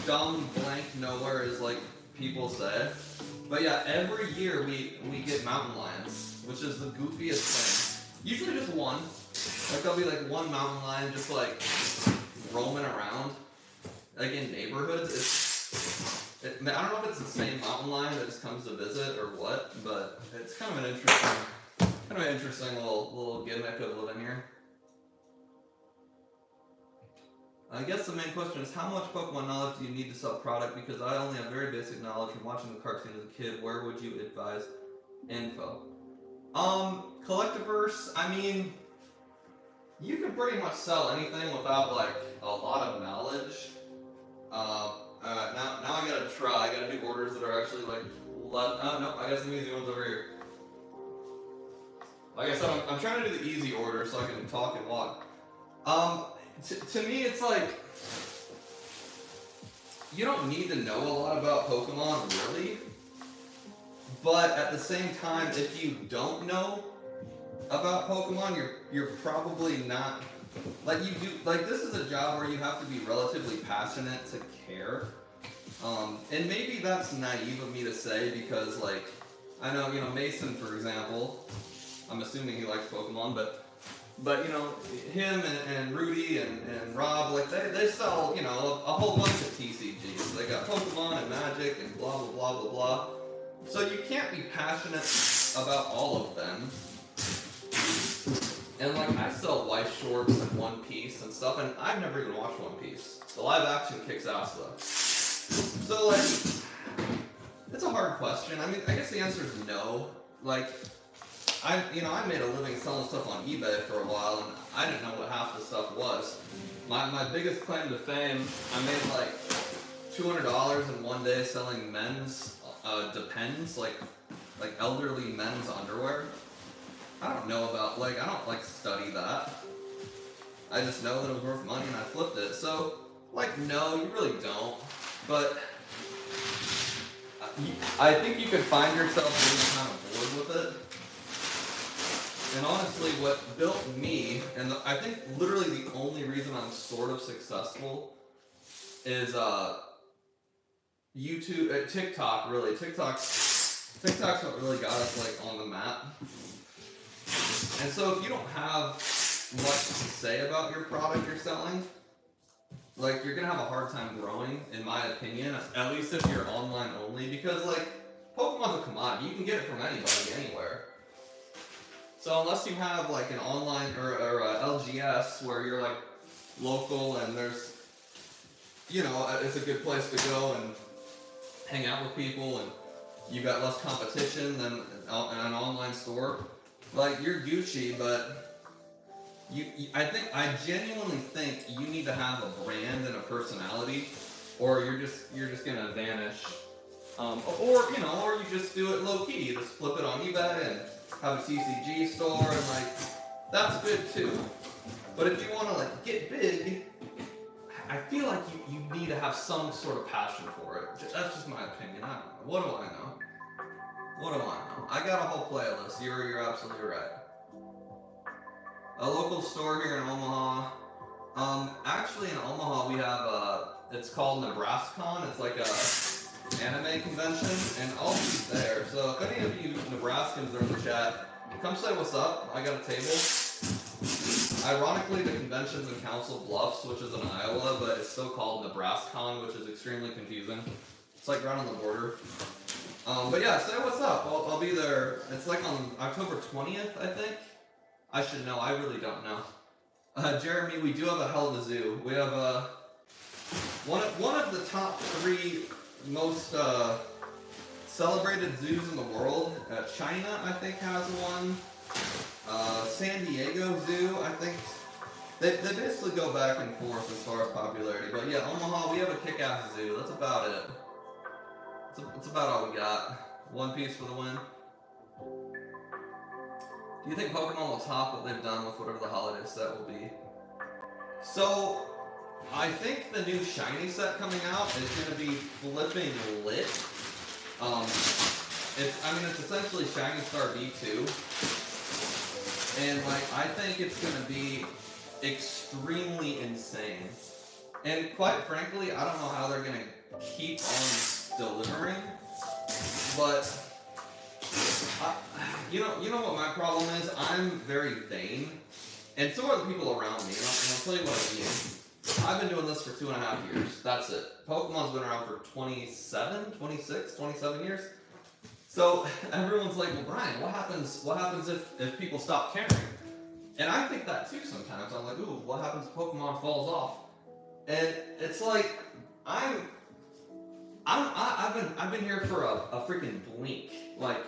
dumb blank nowhere as like people say, but yeah, every year we get mountain lions, which is the goofiest thing. Usually just one, like there'll be like one mountain lion just like roaming around, like in neighborhoods. I don't know if it's the same mountain lion that just comes to visit or what, but it's kind of an interesting little gimmick of living here. I guess the main question is, how much Pokemon knowledge do you need to sell product? Because I only have very basic knowledge from watching the cartoon as a kid. Where would you advise info. Collectivverse, I mean, you can pretty much sell anything without, like, a lot of knowledge. Now I gotta try. I gotta do orders that are actually, like, no, I got some easy ones over here. Like I said, I'm trying to do the easy order so I can talk and walk. To me, it's like, you don't need to know a lot about Pokemon, really. But at the same time, if you don't know about Pokemon, you're probably not, like, you do, like, this is a job where you have to be relatively passionate to care. And maybe that's naive of me to say because, like, I know, you know, Mason, for example, I'm assuming he likes Pokemon, but you know, him and Rudy and Rob, like, they sell, you know, a whole bunch of TCGs. They got Pokemon and Magic and blah, blah, blah, blah, blah. So you can't be passionate about all of them. And, like, I sell White Shorts and One Piece and stuff, and I've never even watched One Piece. The live action kicks ass, though. So, like, it's a hard question. I mean, I guess the answer is no. Like, I made a living selling stuff on eBay for a while, and I didn't know what half the stuff was. My biggest claim to fame, I made, like, $200 in one day selling men's Depends, like elderly men's underwear. I don't know about, like, I don't, like, study that. I just know that it was worth money and I flipped it. So, like, no, you really don't. But I think you can find yourself being kind of bored with it. And honestly, what built me, and I think literally the only reason I'm sort of successful is YouTube, TikTok, really. TikTok's what really got us, like, on the map. And so if you don't have much to say about your product you're selling, like, you're gonna have a hard time growing, in my opinion, at least if you're online only, because, like, Pokemon's a commodity. You can get it from anybody, anywhere. So unless you have, like, an online, or LGS, where you're, like, local, and there's, you know, it's a good place to go and hang out with people, and you got less competition than an online store. Like, you're Gucci, but I genuinely think you need to have a brand and a personality, or you're just gonna vanish. Or you know, or you just do it low key. You just flip it on eBay and have a CCG store, and like that's good too. But if you want to like get big, I feel like you need to have some sort of passion for it. That's just my opinion. I don't know. What do I know? What do I know? I got a whole playlist. You're absolutely right. A local store here in Omaha. Actually in Omaha we have it's called NebraskaCon. It's like a anime convention, and I'll be there. So if any of you Nebraskans are in the chat, come say what's up. I got a table. Ironically, the convention's in Council Bluffs, which is in Iowa, but it's still called NebraskaCon, which is extremely confusing. It's like right on the border. But yeah, say what's up. I'll be there. It's like on October 20th, I think. I should know. I really don't know. Jeremy, we do have a hell of a zoo. We have one of the top three most celebrated zoos in the world. China, I think, has one. San Diego Zoo, I think, they basically go back and forth as far as popularity, but yeah, Omaha, we have a kick-ass zoo, that's about it. That's about all we got. One Piece for the win. Do you think Pokemon will top what they've done with whatever the holiday set will be? So, I think the new shiny set coming out is going to be flipping lit. It's essentially Shiny Star V2. And, like, I think it's going to be extremely insane. And, quite frankly, I don't know how they're going to keep on delivering. But, you know what my problem is? I'm very vain. And so are the people around me. And I'll tell you what I mean. I've been doing this for 2.5 years. That's it. Pokemon's been around for 27, 26, 27 years. So everyone's like, well, Brian, what happens if people stop caring? And I think that too sometimes. I'm like, ooh, what happens if Pokemon falls off? And it's like, I've been here for a freaking blink. Like,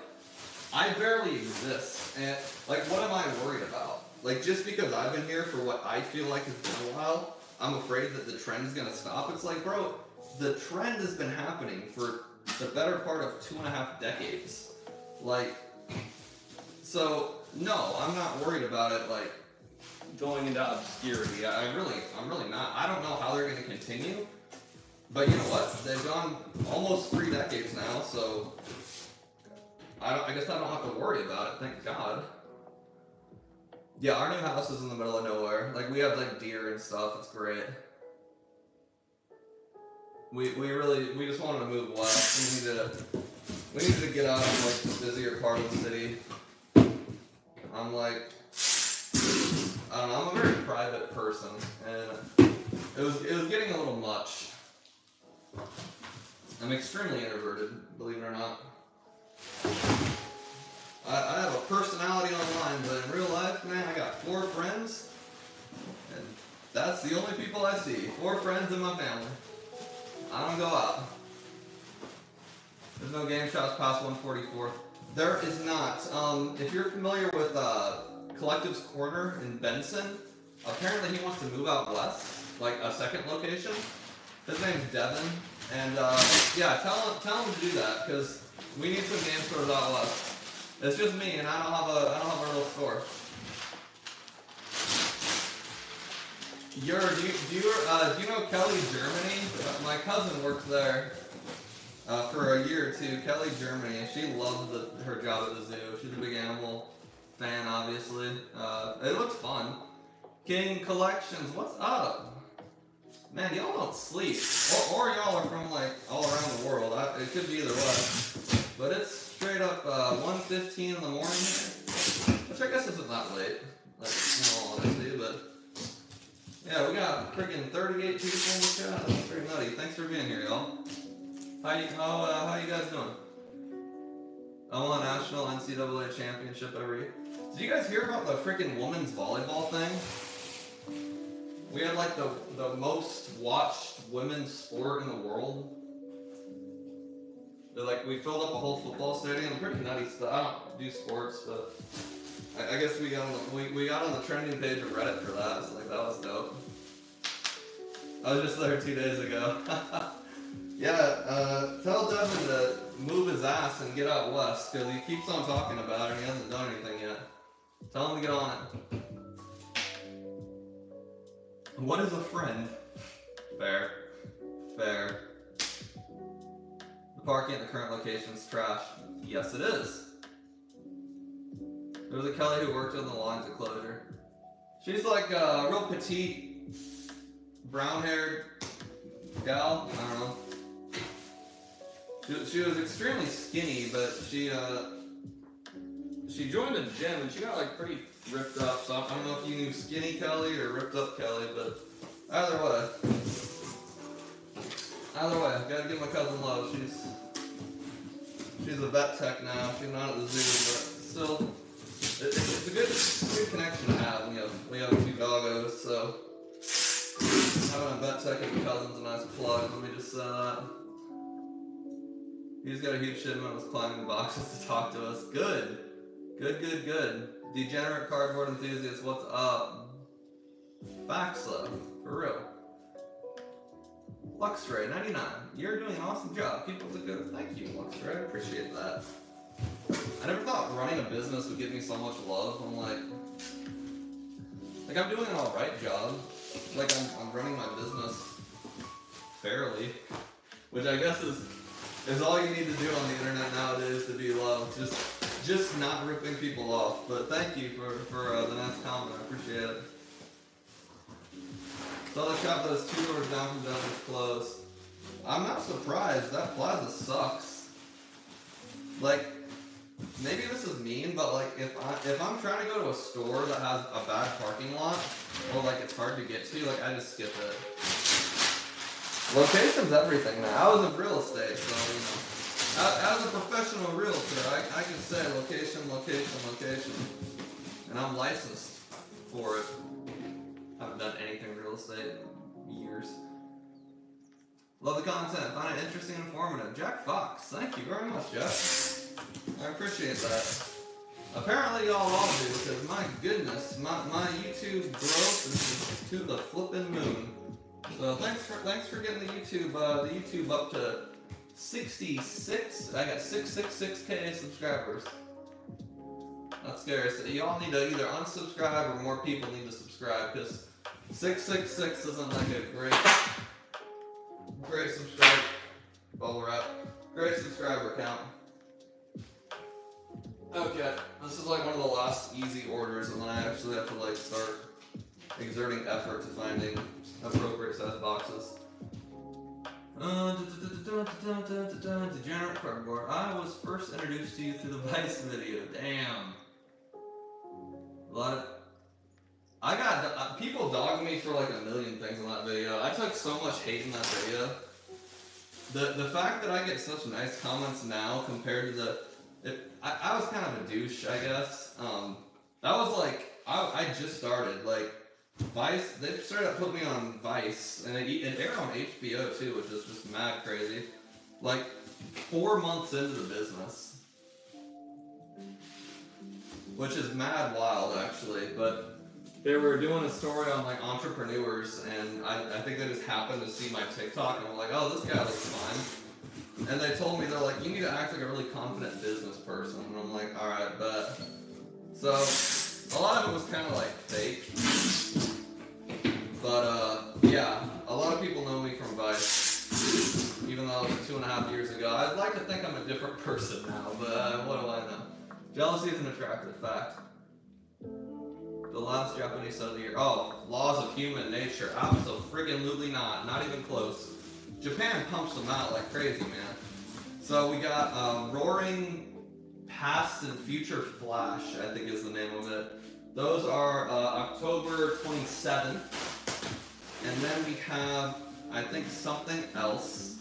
I barely exist. And, like, what am I worried about? Like, just because I've been here for what I feel like has been a while, I'm afraid that the trend's gonna stop. It's like, bro, the trend has been happening for the better part of 2.5 decades. Like, so, no, I'm not worried about it, like, going into obscurity. I'm really not. I don't know how they're gonna continue. But you know what? They've gone almost 3 decades now, so I guess I don't have to worry about it. Thank God. Yeah, our new house is in the middle of nowhere. Like, we have like deer and stuff. It's great. We just wanted to move west. We needed to get out of like the busier part of the city. I'm like, I don't know. I'm a very private person, and it was getting a little much. I'm extremely introverted, believe it or not. I have a personality online, but in real life, man, I got 4 friends, and that's the only people I see. 4 friends and my family. I don't go out. There's no game shops past 144th. There is not. If you're familiar with Collective's Corner in Benson, apparently he wants to move out west, like a second location. His name's Devin, and yeah, tell him to do that, because we need some game stores out west. It's just me, and I don't have a real store. Do you know Kelly, Germany? My cousin worked there for a year or two. Kelly, Germany, and she loved her job at the zoo. She's a big animal fan, obviously. It looks fun. King Collections, what's up? Man, y'all don't sleep, or y'all are from like all around the world. It could be either way, but it's straight up 1:15 in the morning, which I guess isn't that late, like, in all honesty. But yeah, we got freaking 38 people in the chat. That's pretty nutty. Thanks for being here, y'all. How you guys doing? I won a national NCAA championship every year. Did you guys hear about the freaking women's volleyball thing? We had like the most watched women's sport in the world. They're like, we filled up a whole football stadium. Pretty nutty stuff. I don't do sports, but I guess we got on the trending page of Reddit for that. So like, that was dope. I was just there 2 days ago. Yeah, tell Devin to move his ass and get out west, because he keeps on talking about it and he hasn't done anything yet. Tell him to get on it. What is a friend? Fair. Fair. The parking at the current location is trash. Yes, it is. There was a Kelly who worked on the lines of closure. She's like a real petite, brown-haired gal. I don't know. She was extremely skinny, but she joined a gym and she got like pretty ripped up, so I don't know if you knew skinny Kelly or ripped up Kelly, but either way, I've got to give my cousin love. She's a vet tech now. She's not at the zoo, but still, it's a good connection to have. We have 2 doggos, so having a vet tech and a cousin's a nice plug. Let me just say that. He's got a huge shipment of climbing boxes to talk to us. Good, good, good, good. Degenerate cardboard enthusiast, what's up? Faxla, for real. Luxray, 99. You're doing an awesome job. People look good. Thank you, Luxray. I appreciate that. I never thought running a business would give me so much love. I'm like I'm doing an alright job. Like, I'm running my business fairly, which I guess is all you need to do on the internet nowadays to be loved. Just not ripping people off, but thank you for the nice comment. I appreciate it. So the shop that is 2 doors down from down is closed. I'm not surprised. That plaza sucks. Like, maybe this is mean, but like, if I'm trying to go to a store that has a bad parking lot, or like it's hard to get to, like, I just skip it. Location's everything now. I was in real estate, so you know. As a professional realtor, I can say location, location, location, and I'm licensed for it. I haven't done anything real estate in years. Love the content, find it interesting and informative. Jack Fox, thank you very much, Jack. I appreciate that. Apparently y'all all do, because my goodness, my YouTube growth is to the flippin' moon. So thanks for getting the YouTube up to 66. I got 666K subscribers. That's scary. So y'all need to either unsubscribe or more people need to subscribe, because 666 isn't like a great subscriber. While we're up, great subscriber count. Okay, this is like one of the last easy orders, and then I actually have to like start exerting effort to finding appropriate size boxes. Degenerate cardboard. I was first introduced to you through the Vice video. Damn. A lot of... I got... people dogged me for like a million things on that video. I took so much hate in that video. The fact that I get such nice comments now compared to the... I was kind of a douche, I guess. That was like, I just started, like, Vice, they straight up put me on Vice, and it aired on HBO too, which is just mad crazy. Like, 4 months into the business. Which is mad wild, actually, but they were doing a story on, like, entrepreneurs, and I think they just happened to see my TikTok, and I'm like, oh, this guy looks fine. And they told me, they're like, you need to act like a really confident business person. And I'm like, alright, but... So, a lot of it was kind of like fake. But, yeah, a lot of people know me from Vice. Even though it was 2.5 years ago. I'd like to think I'm a different person now, but what do I know? Jealousy is an attractive fact. The last Japanese set of the year. Oh, laws of human nature. Absolutely not. Not even close. Japan pumps them out like crazy, man. So we got Roaring Past and Future Flash, I think is the name of it. Those are October 27th. And then we have, I think, something else.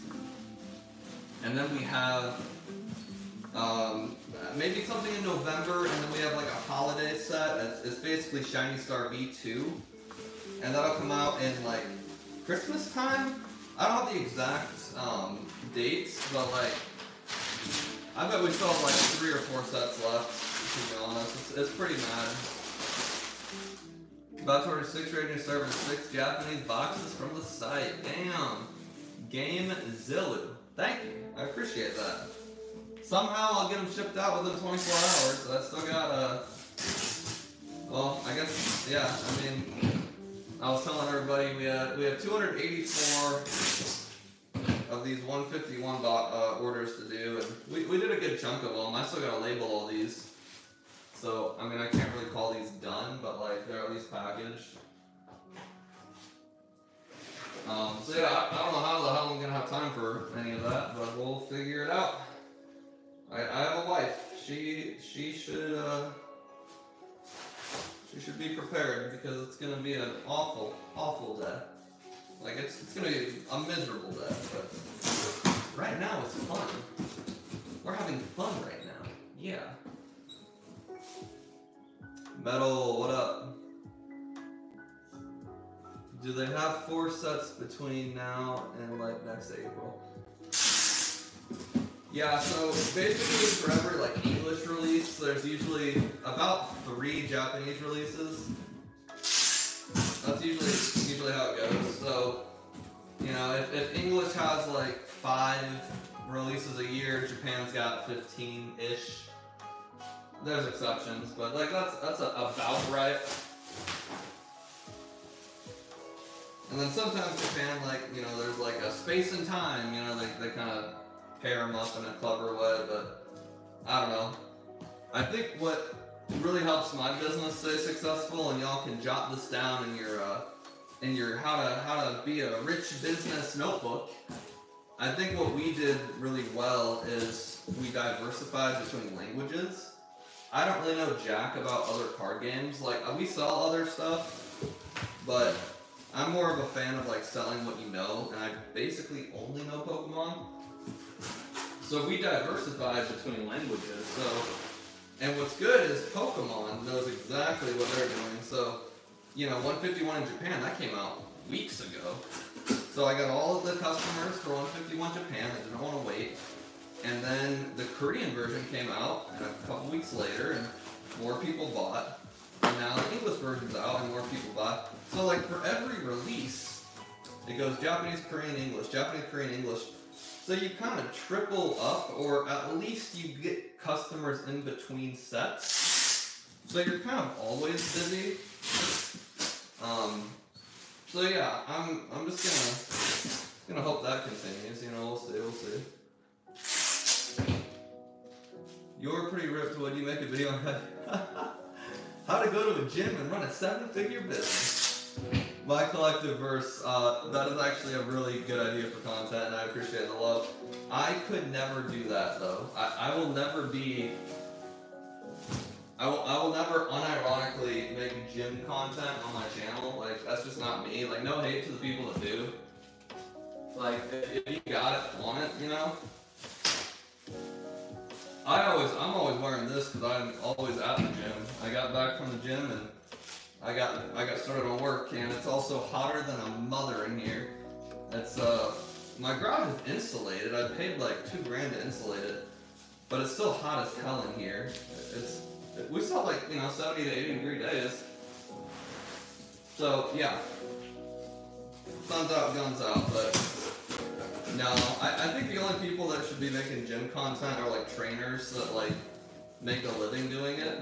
And then we have maybe something in November, and then we have like a holiday set. It's basically Shiny Star V2. And that'll come out in like Christmas time? I don't have the exact dates, but like, I bet we still have like 3 or 4 sets left, to be honest. It's pretty mad. About to order 6 Raging Surf and 6 Japanese boxes from the site. Damn. GameZillu. Thank you. I appreciate that. Somehow I'll get them shipped out within 24 hours, so I still got a... Well, I guess, yeah, I mean... I was telling everybody we have 284 of these 151 orders to do, and we did a good chunk of them. I still gotta label all these, so I mean I can't really call these done, but like they're at least packaged. So yeah, I don't know how the hell I'm gonna have time for any of that, but we'll figure it out. I have a wife. She should. You should be prepared, because it's going to be an awful, awful day. Like, it's going to be a miserable day, but right now it's fun. We're having fun right now. Yeah. Metal, what up? Do they have 4 sets between now and, like, next April? Yeah, so basically for every like English release, there's usually about 3 Japanese releases. That's usually how it goes. So, you know, if English has like 5 releases a year, Japan's got 15-ish. There's exceptions, but like that's about right. And then sometimes Japan, like, you know, there's like a space and time, you know, they kind of pair them up in a clever way, but I don't know. I think what really helps my business stay successful, and y'all can jot this down in your how to be a rich business notebook. I think what we did really well is we diversified between languages. I don't really know jack about other card games. Like, we sell other stuff, but I'm more of a fan of like selling what you know, and I basically only know Pokemon. So we diversified between languages, and what's good is Pokemon knows exactly what they're doing, so, you know, 151 in Japan, that came out weeks ago, so I got all of the customers for 151 Japan that didn't want to wait, And then the Korean version came out a couple weeks later, and more people bought. And now the English version's out, and more people bought. So like for every release, it goes Japanese, Korean, English, Japanese, Korean, English. So you kind of triple up, or at least you get customers in between sets. So you're kind of always busy. So yeah, I'm just gonna hope that continues. You know, we'll see, we'll see. You're pretty ripped when you make a video on how to go to a gym and run a seven-figure business. My collective verse, that is actually a really good idea for content, and I appreciate the love. I could never do that, though. I will never be... I will never unironically make gym content on my channel. Like, that's just not me. Like, no hate to the people that do. Like, if you got it, want it, you know? I'm always wearing this because I'm always at the gym. I got back from the gym and I got started on work, and it's also hotter than a mother in here. It's my garage is insulated. I paid like $2 grand to insulate it, but it's still hot as hell in here. We saw like 70 to 80 degree days. So yeah, thumbs out, guns out, but. No, I think the only people that should be making gym content are like trainers that like make a living doing it.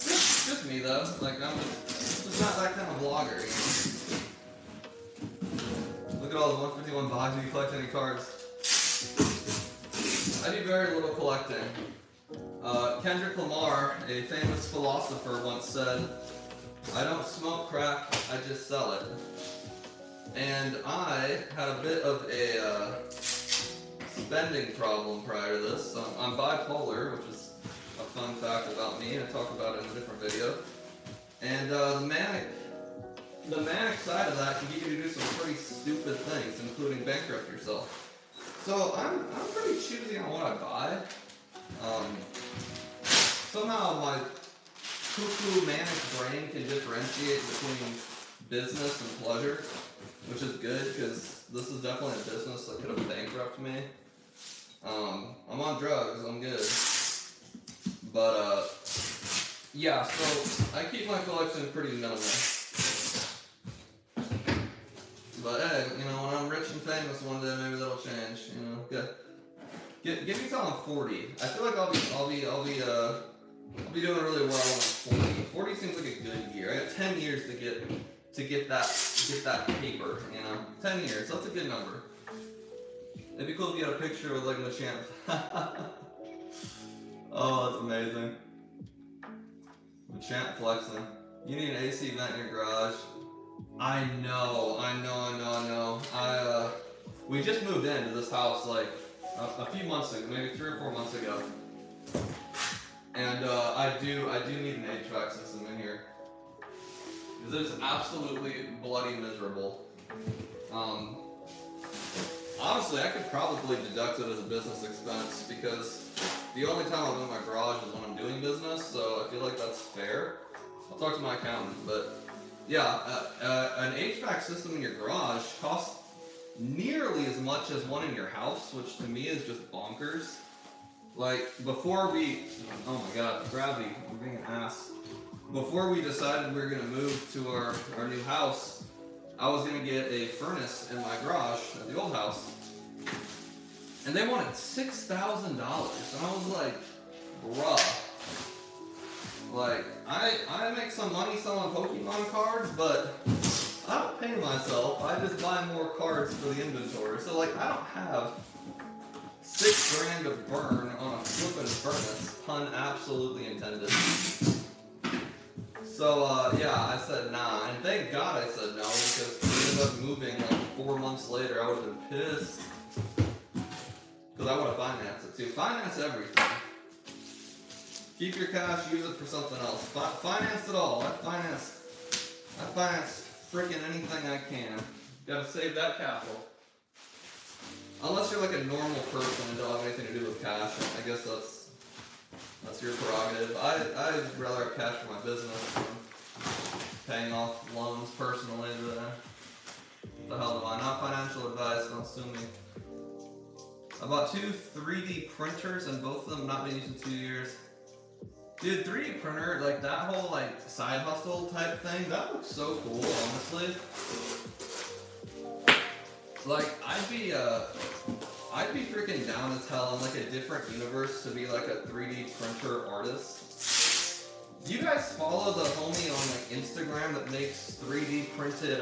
Just me though, like I'm just not that kind of vlogger, you know? Look at all the 151 boxes. Do you collect any cards? I do very little collecting. Kendrick Lamar, a famous philosopher, once said, "I don't smoke crack, I just sell it." And I had a bit of a spending problem prior to this. I'm bipolar, which is a fun fact about me, and I talk about it in a different video. And the manic side of that can get you to do some pretty stupid things, including bankrupt yourself. So I'm pretty choosy on what I buy. Somehow my cuckoo manic brain can differentiate between business and pleasure. Which is good, because this is definitely a business that could have bankrupted me. I'm on drugs, I'm good. But, yeah, so I keep my collection pretty minimal. But hey, when I'm rich and famous one day, maybe that'll change, Get me till I'm 40. I feel like I'll be doing really well when I'm 40. 40 seems like a good year. I got 10 years to get that paper, 10 years, that's a good number. It'd be cool if you had a picture with, like, Machamp. Oh, that's amazing. Machamp flexing. You need an AC vent in your garage. I know. We just moved into this house, like, a few months ago, maybe 3 or 4 months ago. And, I do need an HVAC system in here. This is absolutely bloody miserable. Honestly, I could probably deduct it as a business expense because the only time I'm in my garage is when I'm doing business, so I feel like that's fair. I'll talk to my accountant, but yeah, an HVAC system in your garage costs nearly as much as one in your house, which to me is just bonkers. Like, oh my god, gravity, I'm being an ass. Before we decided we were going to move to our new house, I was going to get a furnace in my garage at the old house. And they wanted $6,000. And I was like, bruh. Like, I make some money selling Pokemon cards, but I don't pay myself. I just buy more cards for the inventory. So, like, I don't have $6 grand to burn on a flippin' furnace. Pun absolutely intended. So, yeah, I said nah, and thank God I said no, because we ended up moving like 4 months later. I would have been pissed, because I would have financed it too. Finance everything. Keep your cash, use it for something else. Finance it all. I finance freaking anything I can. Gotta save that capital. Unless you're like a normal person and don't have anything to do with cash, I guess that's your prerogative. I'd rather have cash for my business than paying off loans personally. What the hell do I? Not financial advice, don't sue me. I bought two 3D printers and both of them not been used in 2 years. Dude, 3D printer, like that whole like side hustle type thing, that looks so cool, honestly. Like I'd be freaking down as hell in like a different universe to be like a 3D printer artist. Do you guys follow the homie on like Instagram that makes 3D printed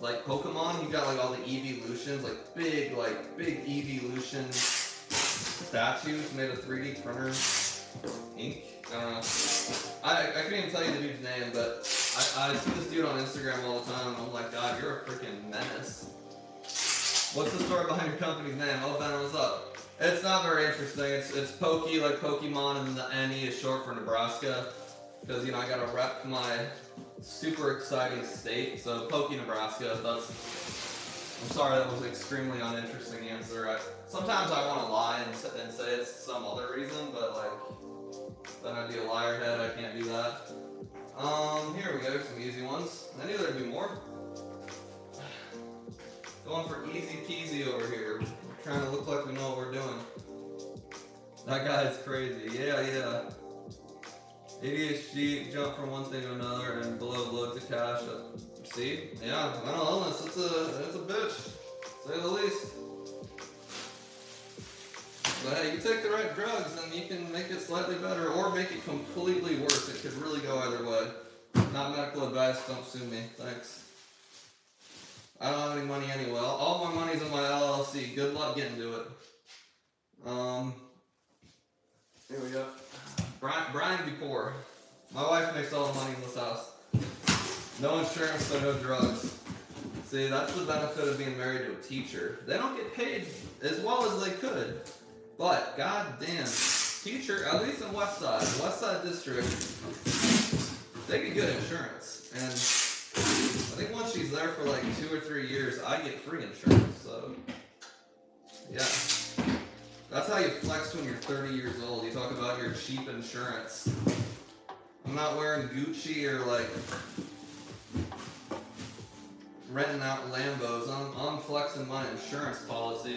like Pokemon? You got like all the Eeveelutions, like big Eeveelution statues made of 3D printer ink. I don't know. I couldn't even tell you the dude's name, but I see this dude on Instagram all the time, and I'm like, God, you're a freaking menace. What's the story behind your company's name? Oh, Ben, what's up? It's not very interesting. It's Pokey, like Pokemon, and the NE is short for Nebraska. Because, you know, I gotta rep my super exciting state, so Pokey, Nebraska. I'm sorry, that was an extremely uninteresting answer. Sometimes I want to lie and say it's some other reason, but, like, then I'd be a liar head. I can't do that. Here we go, some easy ones. I knew there'd be more. Going for easy peasy over here. We're trying to look like we know what we're doing. That guy's crazy. Yeah. ADHD, jump from one thing to another and blow loads of cash. See? Yeah, mental illness. It's a bitch. Say the least. But hey, you take the right drugs and you can make it slightly better or make it completely worse. It could really go either way. Not medical advice, don't sue me. Thanks. I don't have any money anyway. All my money's in my LLC. Good luck getting to it. Here we go. Brian Before. My wife makes all the money in this house. No insurance, so no drugs. See, that's the benefit of being married to a teacher. They don't get paid as well as they could. But, goddamn, teacher, at least in Westside District, they get good insurance. And I think once she's there for like 2 or 3 years, I get free insurance. So, yeah. That's how you flex when you're 30 years old. You talk about your cheap insurance. I'm not wearing Gucci or like renting out Lambos. I'm flexing my insurance policy.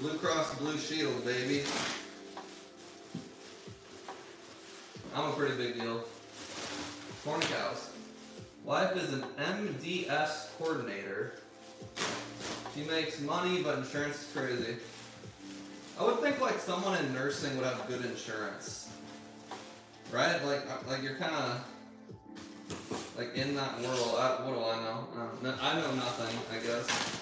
Blue Cross Blue Shield, baby. I'm a pretty big deal. Corn cows. Wife is an MDS coordinator. She makes money, but insurance is crazy. I would think like someone in nursing would have good insurance, right? Like you're kind of like in that world. What do I know? I know nothing, I guess.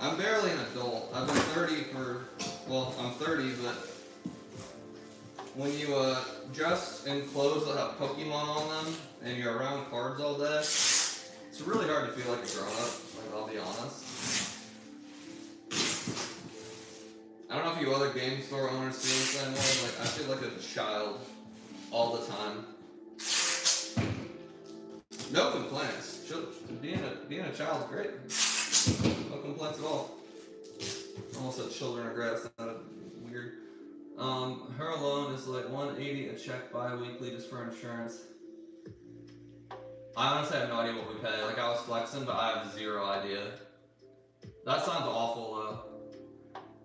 I'm barely an adult. I've been 30 for, well, I'm 30, but when you dress in clothes that have Pokemon on them and you're around cards all day, it's really hard to feel like a grown-up, like, I'll be honest. I don't know if you other game store owners feel the same way, like, I feel like a child all the time. No complaints. Being a child's great. No complaints at all. Almost said children are grass. That's weird. Her alone is like $180 a check bi-weekly just for insurance. I honestly have no idea what we pay. Like, I was flexing, but I have zero idea. That sounds awful, though.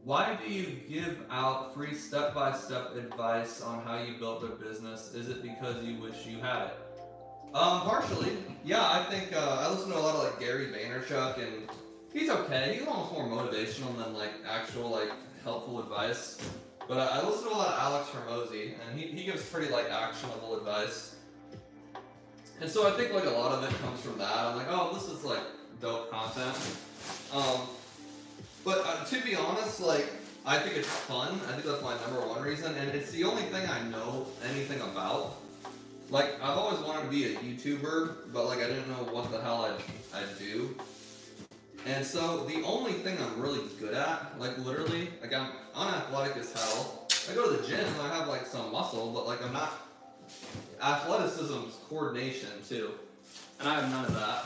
Why do you give out free step-by-step advice on how you built a business? Is it because you wish you had it? Partially. Yeah, I think, I listen to a lot of, like, Gary Vaynerchuk, and he's okay. He's almost more motivational than, like, actual, like, helpful advice. But I listen to a lot of Alex Hormozy, and he gives pretty, like, actionable advice. And so I think, like, a lot of it comes from that. I'm like, oh, this is, like, dope content. But to be honest, like, I think it's fun. I think that's my #1 reason, and it's the only thing I know anything about. Like, I've always wanted to be a YouTuber, but, like, I didn't know what the hell I'd do. And so, the only thing I'm really good at, like, literally, like, I'm unathletic as hell. I go to the gym, and I have, like, some muscle, but, like, I'm not... Athleticism's coordination, too. And I have none of that.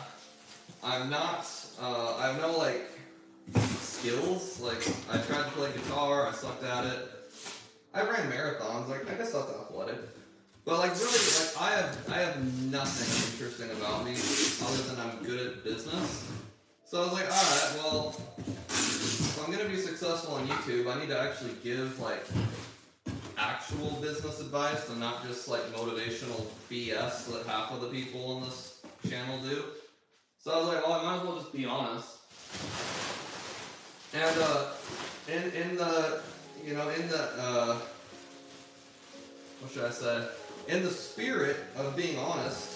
I'm not... I have no, like, skills. Like, I tried to play guitar, I sucked at it. I ran marathons, like, I guess that's athletic. But like really, like I have nothing interesting about me other than I'm good at business. So I was like, all right, well, I'm going to be successful on YouTube, I need to actually give, like, actual business advice and not just, like, motivational BS that half of the people on this channel do. So I was like, well, I might as well just be honest. And, in the spirit of being honest,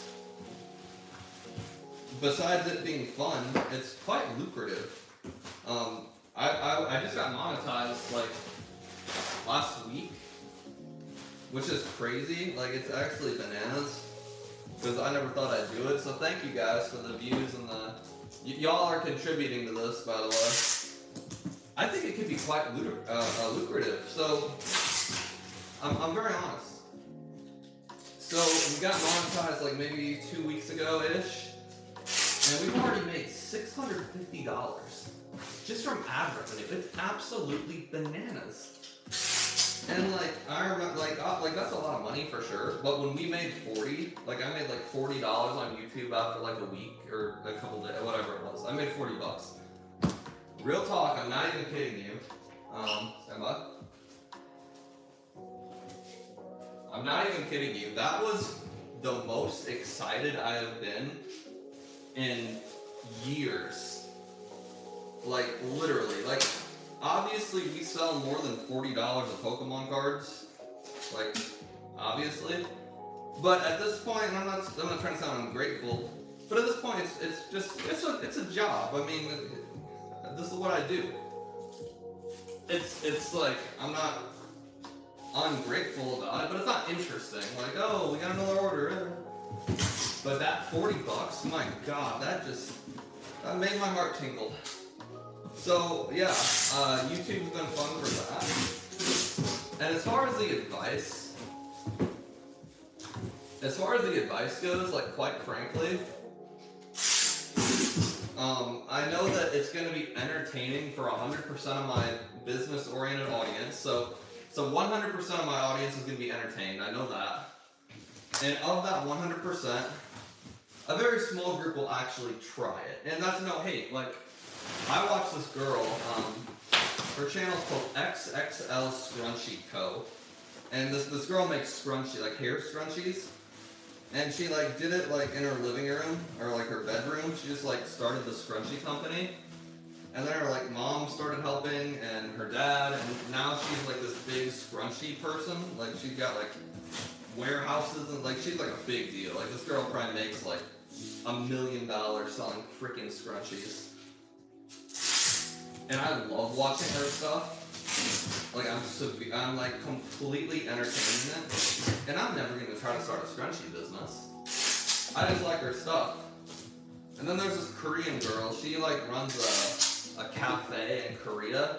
besides it being fun, it's quite lucrative. I just got monetized, like, last week, which is crazy. Like, it's actually bananas, because I never thought I'd do it. So thank you guys for the views and the... y'all are contributing to this, by the way. I think it could be quite lucrative. So, I'm very honest. So, we got monetized, like, maybe 2 weeks ago-ish. And we've already made $650 just from ad revenue. It's absolutely bananas. And like, I remember, like that's a lot of money for sure. But when we made 40, like I made like $40 on YouTube after like a week or a couple days, whatever it was. I made 40 bucks. Real talk, I'm not even kidding you. Stand by. I'm not even kidding you. That was the most excited I have been in years. Like, literally. Like, obviously we sell more than $40 of Pokemon cards. Like, obviously. But at this point, and I'm not trying to sound ungrateful, but at this point it's just a job. I mean, this is what I do. It's like, I'm not ungrateful about it, but it's not interesting. Like, oh, we got another order. But that 40 bucks, my god, that made my heart tingle. So, yeah, YouTube's been fun for that. And as far as the advice goes, like, quite frankly, I know that it's going to be entertaining for 100% of my business-oriented audience, so 100% of my audience is going to be entertained, I know that. And of that 100%, a very small group will actually try it. And that's no hate. Like, I watched this girl, her channel's called XXL Scrunchie Co. And this girl makes scrunchie, like hair scrunchies. And she like did it like in her living room, or like her bedroom. She just like started the scrunchie company. And then her like mom started helping, and her dad, and now she's like this big scrunchie person. Like, she's got like warehouses, and like, she's like a big deal. Like, this girl probably makes like $1 million selling freaking scrunchies. And I love watching her stuff. Like, I'm like completely entertained in it. And I'm never gonna try to start a scrunchie business. I just like her stuff. And then there's this Korean girl. She like runs a cafe in Korea.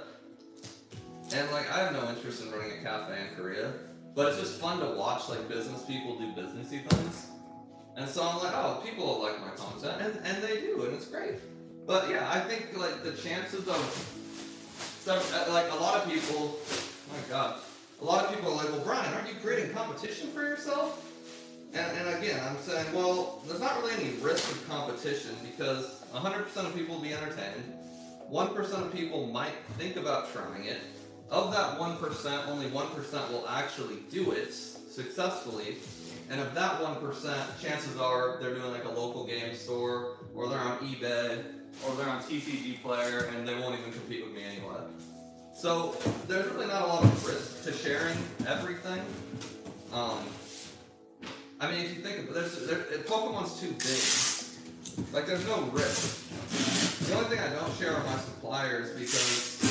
And like, I have no interest in running a cafe in Korea. But it's just fun to watch, like, business people do businessy things. And so I'm like, oh, people will like my content. And they do, and it's great. But, yeah, I think, like, the chances of... like, a lot of people... Oh, my God. A lot of people are like, well, Brian, aren't you creating competition for yourself? And again, I'm saying, well, there's not really any risk of competition because 100% of people will be entertained. 1% of people might think about trying it. Of that 1%, only 1% will actually do it successfully, and of that 1%, chances are they're doing like a local game store, or they're on eBay, or they're on TCG Player, and they won't even compete with me anyway. So there's really not a lot of risk to sharing everything. I mean, if you think about it, Pokemon's too big. Like, there's no risk. The only thing I don't share are my suppliers, because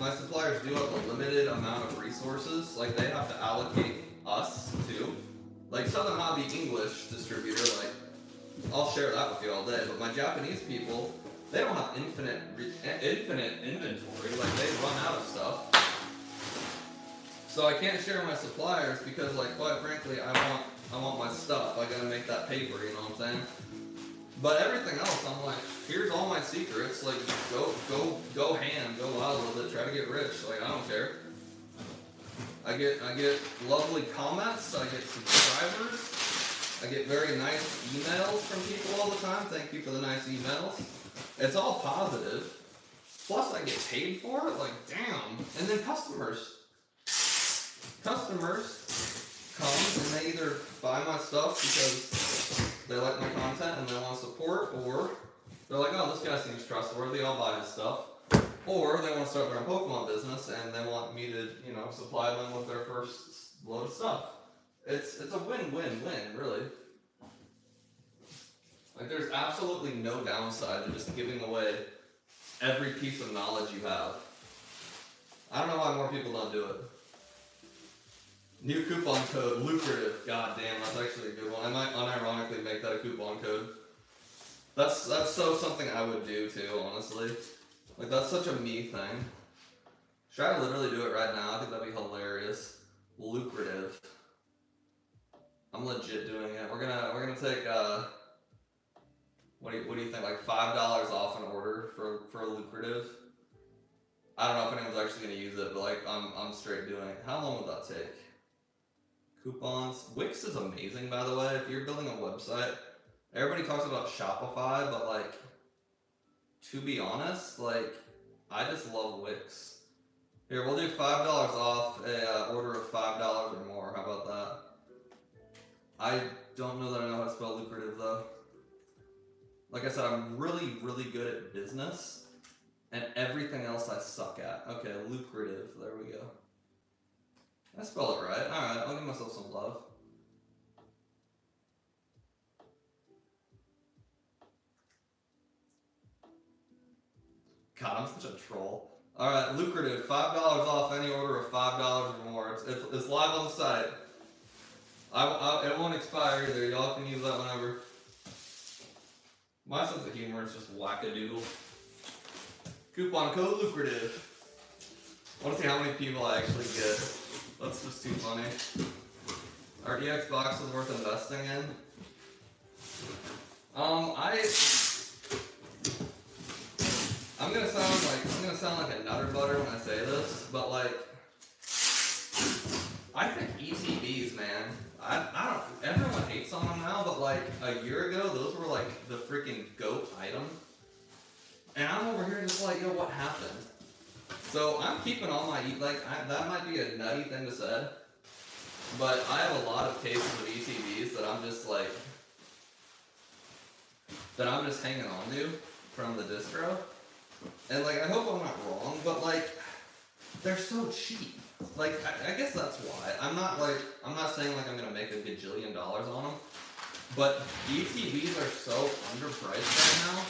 my suppliers do have a limited amount of resources. Like, they have to allocate us, too. Like, Southern Hobby English distributor, like, I'll share that with you all day. But my Japanese people, they don't have infinite inventory. Like, they run out of stuff. So I can't share my suppliers because, like, quite frankly, I want my stuff. I gotta make that paper, you know what I'm saying? But everything else, I'm like, here's all my secrets. Like, go ham, go wild a little bit, try to get rich. Like, I don't care. I get lovely comments. I get subscribers. I get very nice emails from people all the time. Thank you for the nice emails. It's all positive. Plus, I get paid for it. Like, damn. And then customers come and they either buy my stuff because they like my content and they want support, or they're like, oh, this guy seems trustworthy, I'll buy his stuff. Or they want to start their own Pokemon business and they want me to, you know, supply them with their first load of stuff. It's a win-win-win, really. Like, there's absolutely no downside to just giving away every piece of knowledge you have. I don't know why more people don't do it. New coupon code, lucrative. God damn, that's actually a good one. I might unironically make that a coupon code. That's so something I would do too, honestly. Like, that's such a me thing. Should I literally do it right now? I think that'd be hilarious. Lucrative. I'm legit doing it. We're gonna take what do you think? Like $5 off an order for a lucrative. I don't know if anyone's actually gonna use it, but like I'm straight doing it. How long would that take? Coupons. Wix is amazing, by the way. If you're building a website, everybody talks about Shopify, but like, to be honest, like, I just love Wix. Here, we'll do $5 off a order of $5 or more. How about that? I don't know that I know how to spell lucrative, though. Like I said, I'm really, really good at business, and everything else I suck at. Okay, lucrative. There we go. I spelled it right. All right, I'll give myself some love. God, I'm such a troll. All right, lucrative, $5 off any order of $5 or more. It's live on the site. It won't expire either. Y'all can use that whenever. My sense of humor is just wackadoodle. Coupon code lucrative. I want to see how many people I actually get. That's just too funny. Our EX box is worth investing in. I'm gonna sound like a nutter butter when I say this, but like, I think ETBs, man. I don't. Everyone hates on them now, but like a year ago, those were like the freaking GOAT item. And I'm over here just like, yo, what happened? So I'm keeping all my that might be a nutty thing to say, but I have a lot of cases of ETBs that I'm just like, that I'm just hanging on to from the distro. And like, I hope I'm not wrong, but like, they're so cheap. Like, I guess that's why. I'm not saying like I'm gonna make a gajillion dollars on them, but ETBs are so underpriced right now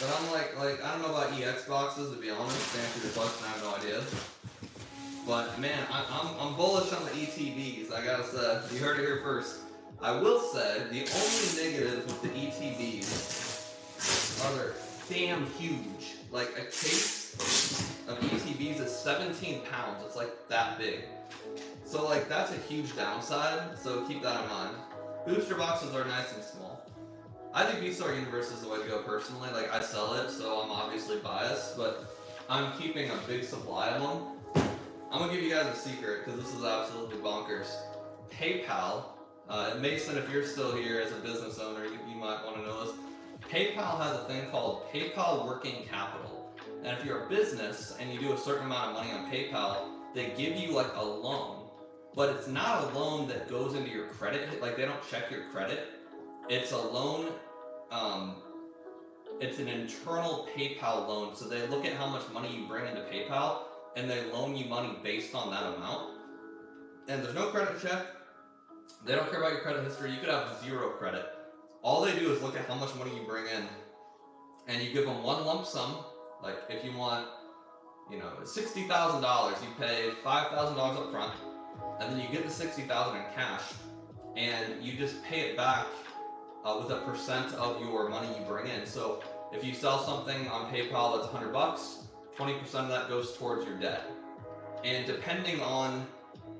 that I'm like I don't know about EX boxes, to be honest. To answer your question, I have no idea. But man, I'm bullish on the ETBs. I gotta say, you heard it here first. I will say the only negative with the ETBs are their damn huge. Like, a case of ETBs is 17 pounds. It's like that big. So like, that's a huge downside. So keep that in mind. Booster boxes are nice and small. I think V-Star Universe is the way to go personally. Like, I sell it, so I'm obviously biased, but I'm keeping a big supply of them. I'm gonna give you guys a secret because this is absolutely bonkers. PayPal, Mason, if you're still here as a business owner, you might want to know this. PayPal has a thing called PayPal Working Capital. And if you're a business and you do a certain amount of money on PayPal, they give you like a loan, but it's not a loan that goes into your credit. Like, they don't check your credit. It's a loan, it's an internal PayPal loan. So they look at how much money you bring into PayPal and they loan you money based on that amount. And there's no credit check. They don't care about your credit history. You could have zero credit. All they do is look at how much money you bring in, and you give them one lump sum. Like, if you want, you know, $60,000, you pay $5,000 up front, and then you get the $60,000 in cash, and you just pay it back with a % of your money you bring in. So if you sell something on PayPal that's $100, 20% of that goes towards your debt. And depending on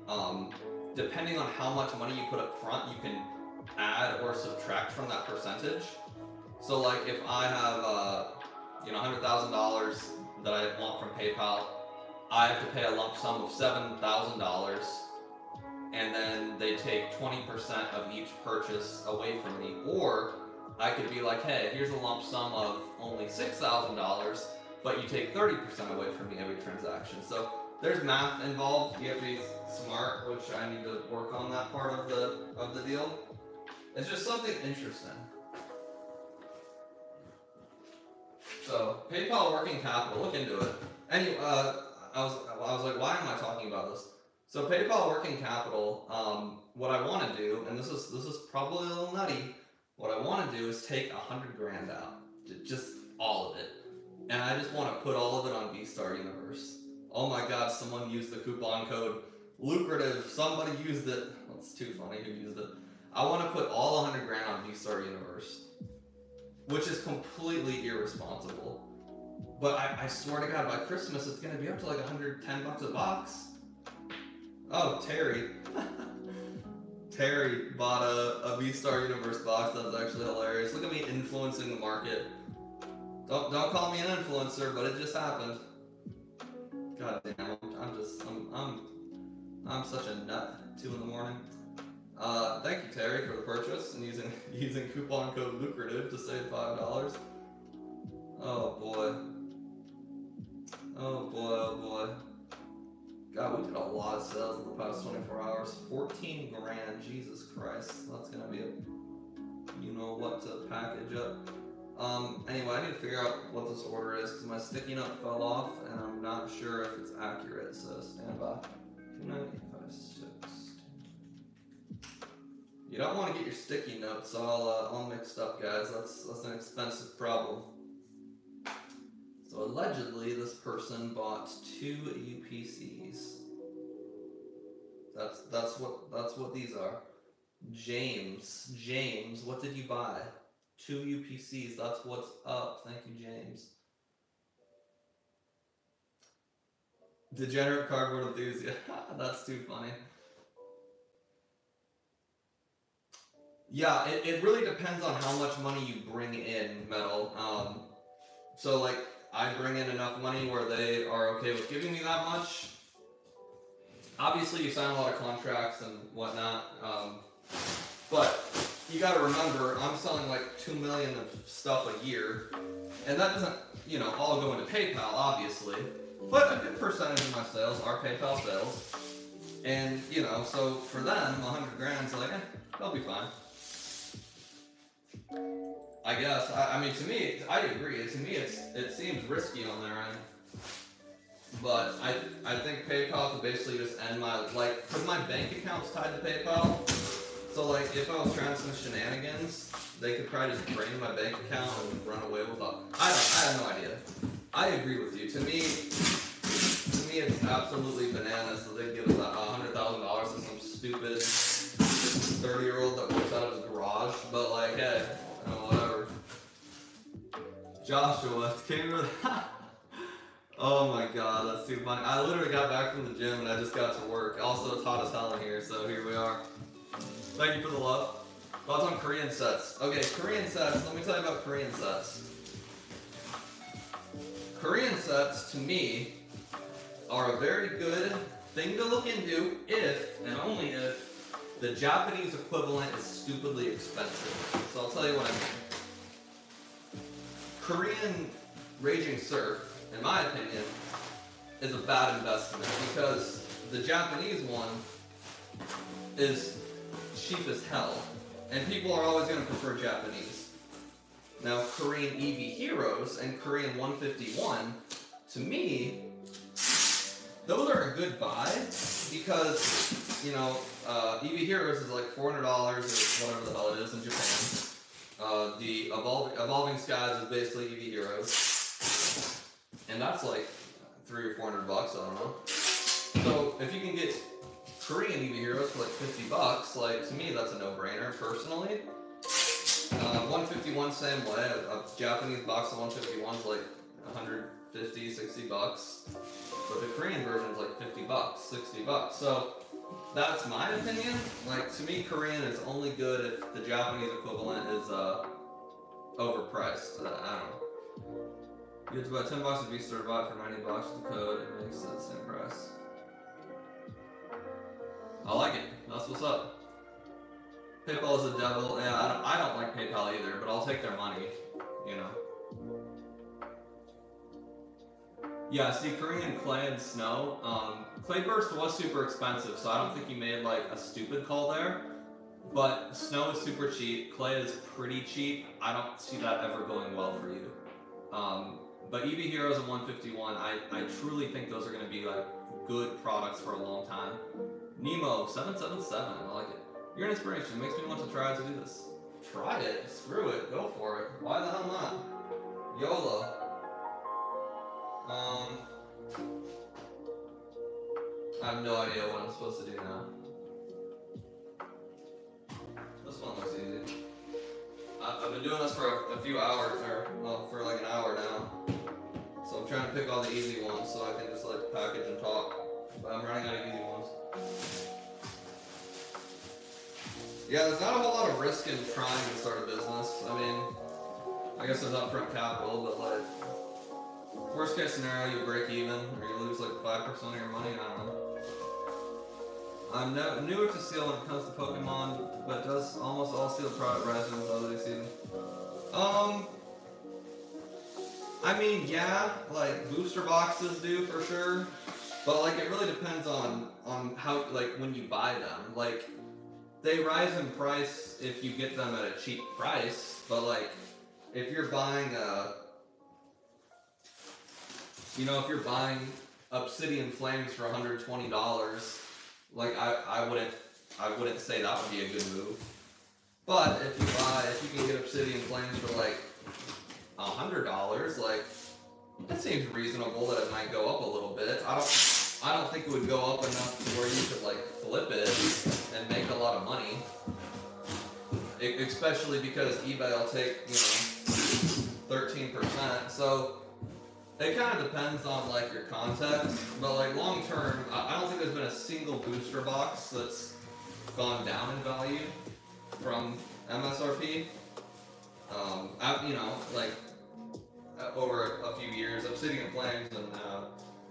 how much money you put up front, you can add or subtract from that percentage. So like, if I have you know, $100,000 that I want from PayPal, I have to pay a lump sum of $7,000, and then they take 20% of each purchase away from me. Or I could be like, hey, here's a lump sum of only $6,000. but you take 30% away from me every transaction. So there's math involved. You have to be smart, which I need to work on that part of the deal. It's just something interesting. So PayPal Working Capital, look into it. Anyway, I was like, why am I talking about this? So PayPal Working Capital, what I want to do, and this is probably a little nutty, what I want to do is take $100 grand out, just all of it, and I just want to put all of it on V-Star Universe. Oh my God! Someone used the coupon code lucrative. Somebody used it. That's too funny. Who used it? I want to put all $100 grand on V-Star Universe, which is completely irresponsible. But I swear to God, by Christmas it's gonna be up to like 110 bucks a box. Oh, Terry. Terry bought a V-Star Universe box. That's actually hilarious. Look at me influencing the market. Don't call me an influencer, but it just happened. God damn, I'm such a nut at 2 in the morning. Thank you, Terry, for the purchase and using coupon code lucrative to save $5. Oh boy. Oh boy, oh boy. God, we did a lot of sales in the past 24 hours. 14 grand, Jesus Christ. That's gonna be a you know what to package up. Anyway, I need to figure out what this order is because my sticky note fell off and I'm not sure if it's accurate, so stand by. 29856. You don't want to get your sticky notes all mixed up, guys. That's an expensive problem. So allegedly, this person bought 2 UPCs. That's what these are. James, what did you buy? 2 UPCs. That's what's up. Thank you, James. Degenerate cardboard enthusiast. That's too funny. Yeah, it really depends on how much money you bring in, Metal. So like, I bring in enough money where they are okay with giving me that much. Obviously, you sign a lot of contracts and whatnot, but you got to remember, I'm selling like 2 million of stuff a year, and that doesn't, you know, all go into PayPal, obviously, but a good percentage of my sales are PayPal sales, and, you know, so for them, 100 grand's like, eh, they'll be fine. I guess. I mean, to me, I agree. To me, it seems risky on their end. But I think PayPal could basically just end my, like, because my bank account's tied to PayPal. So, like, if I was trying some shenanigans, they could probably just drain my bank account and run away with all. I have no idea. I agree with you. To me, it's absolutely bananas that they give us $100,000 to some stupid 30-year-old that works out of his garage. But, like, hey, you know, whatever. Joshua, came with oh my God, that's too funny. I literally got back from the gym and I just got to work. Also, it's hot as hell in here, so here we are. Thank you for the love. Thoughts on Korean sets. Okay, Korean sets, let me tell you about Korean sets. Korean sets, to me, are a very good thing to look into if, and only if, the Japanese equivalent is stupidly expensive. So I'll tell you what I mean. Korean Raging Surf, in my opinion, is a bad investment because the Japanese one is cheap as hell, and people are always going to prefer Japanese. Now, Korean Eevee Heroes and Korean 151, to me, those are a good buy because, you know, Eevee Heroes is like $400 or whatever the hell it is in Japan. The Evolving Skies is basically Eevee Heroes, and that's like $300 or $400, I don't know. So if you can get Korean Eevee Heroes for like 50 bucks, like to me that's a no-brainer personally. 151 same way, a Japanese box of 151 is like 150, 60 bucks, but the Korean version is like 50 bucks, 60 bucks. So that's my opinion. Like, to me, Korean is only good if the Japanese equivalent is overpriced. I don't know. You have to buy 10 boxes of V-Star bot for 90 bucks with the code. It makes it the same price. I like it. That's what's up. PayPal is a devil. Yeah, I don't like PayPal either, but I'll take their money, you know. Yeah, see, Korean clay and snow. Clay burst was super expensive, so I don't think he made like a stupid call there. But snow is super cheap. Clay is pretty cheap. I don't see that ever going well for you. But Eevee Heroes and 151, I truly think those are going to be like good products for a long time. Nemo 777, I like it. You're an inspiration. It makes me want to try to do this. Try it. Screw it. Go for it. Why the hell not? YOLO. I have no idea what I'm supposed to do now. This one looks easy. I've been doing this for a few hours, or well, for like an hour now. So I'm trying to pick all the easy ones so I can just like package and talk. But I'm running out of easy ones. Yeah, there's not a whole lot of risk in trying to start a business. I mean, I guess there's upfront capital, but like, worst case scenario, you break even, or you lose like 5% of your money, I don't know. I'm newer to Seal when it comes to Pokemon, but does almost all Seal product resin with holiday season. I mean, yeah, like booster boxes do for sure, but like it really depends on how, like when you buy them. Like, they rise in price if you get them at a cheap price, but like, if you're buying a, you know, if you're buying Obsidian Flames for $120, like I wouldn't say that would be a good move. But if you buy, if you can get Obsidian Flames for like $100, like that seems reasonable that it might go up a little bit. I don't think it would go up enough to where you could like flip it and make a lot of money. It, especially because eBay will take, you know, 13%. So it kind of depends on like your context, but like long term, I don't think there's been a single booster box that's gone down in value from MSRP. You know, like over a few years, Obsidian Flames and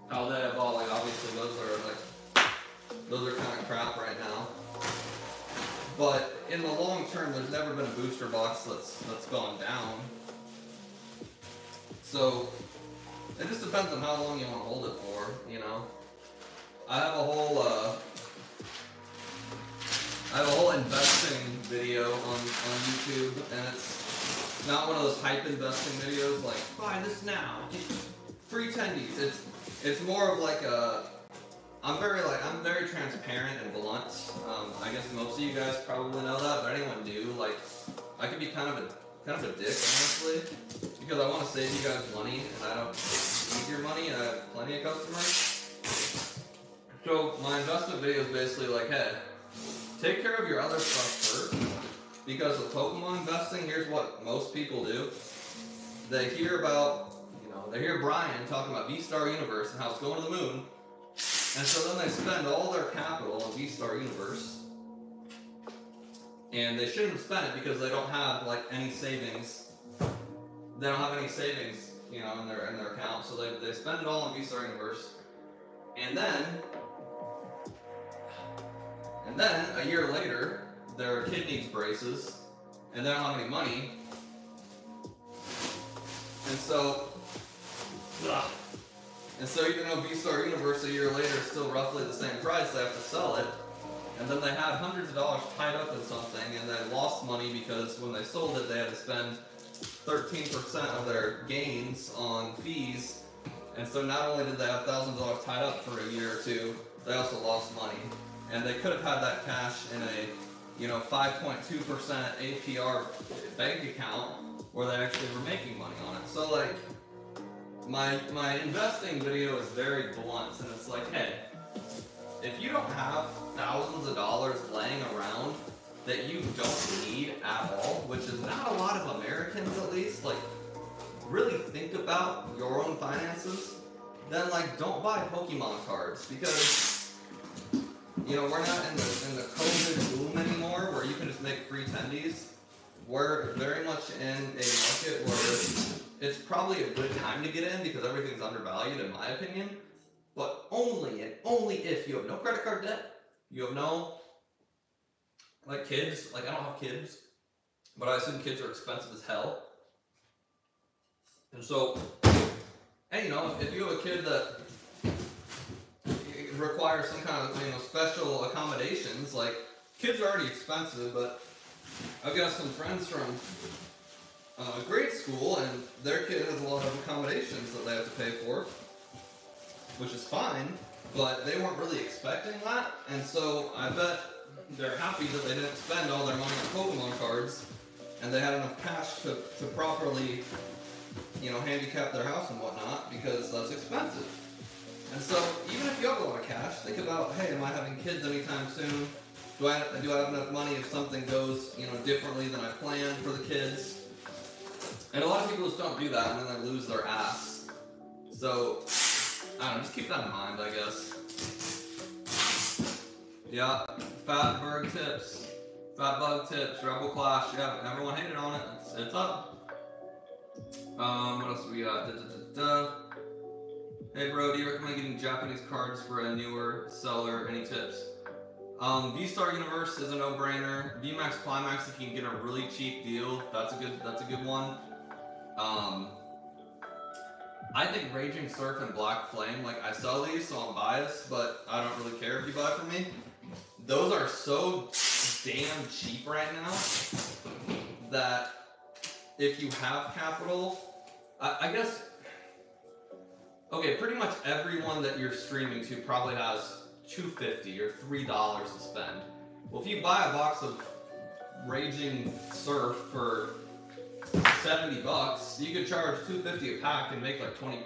Paldea Evolved, obviously those are kind of crap right now. But in the long term, there's never been a booster box that's gone down. So it just depends on how long you want to hold it for, you know. I have a whole investing video on YouTube, and it's not one of those hype investing videos like buy this now, get free tendies. It's more of like a, I'm very transparent and blunt. I guess most of you guys probably know that, but anyone do, like I could be kind of a dick, honestly, because I want to save you guys money, and I don't need your money, and I have plenty of customers. So my investment video is basically like, hey, take care of your other stuff first, because with Pokemon investing, here's what most people do. They hear about, you know, they hear Brian talking about V-Star Universe and how it's going to the moon, and so then they spend all their capital on V-Star Universe. And they shouldn't have spent it because they don't have like any savings. They don't have any savings, you know, in their account. So they spend it all on V-Star Universe. And then a year later, their kid needs braces and they don't have any money. And so even though V-Star Universe a year later is still roughly the same price, they have to sell it. And then they had hundreds of dollars tied up in something, and they lost money because when they sold it, they had to spend 13% of their gains on fees. And so not only did they have $1,000 tied up for a year or two, they also lost money. And they could have had that cash in a, you know, 5.2% APR bank account where they actually were making money on it. So like, my investing video is very blunt, and it's like, hey, if you don't have thousands of dollars laying around that you don't need at all, which is not a lot of Americans at least, like really think about your own finances, then like don't buy Pokemon cards because, you know, we're not in the COVID boom anymore where you can just make free tendies. We're very much in a market where it's probably a good time to get in because everything's undervalued in my opinion. But only and only if you have no credit card debt, you have no, like kids, like I don't have kids, but I assume kids are expensive as hell. And so, hey, you know, if you have a kid that requires some kind of, you know, special accommodations, like, kids are already expensive, but I've got some friends from grade school, and their kid has a lot of accommodations that they have to pay for, which is fine, but they weren't really expecting that, and so I bet they're happy that they didn't spend all their money on Pokemon cards, and they had enough cash to properly, you know, handicap their house and whatnot, because that's expensive. And so, even if you have a lot of cash, think about, hey, am I having kids anytime soon? Do I have enough money if something goes, you know, differently than I planned for the kids? And a lot of people just don't do that, and then they lose their ass. So, I don't know, just keep that in mind, I guess. Yeah, Fatberg tips. Fatbug tips, Rebel Clash, yeah, everyone hated on it, it's up. What else we got? Hey bro, do you recommend getting Japanese cards for a newer seller? Any tips? V-Star Universe is a no-brainer. VMAX Climax, if you can get a really cheap deal, that's a good one. I think Raging Surf and Black Flame, like, I sell these, so I'm biased, but I don't really care if you buy from me. Those are so damn cheap right now that if you have capital, I guess, okay, pretty much everyone that you're streaming to probably has $2.50 or $3 to spend. Well, if you buy a box of Raging Surf for $70, you could charge $2.50 a pack and make like 20%.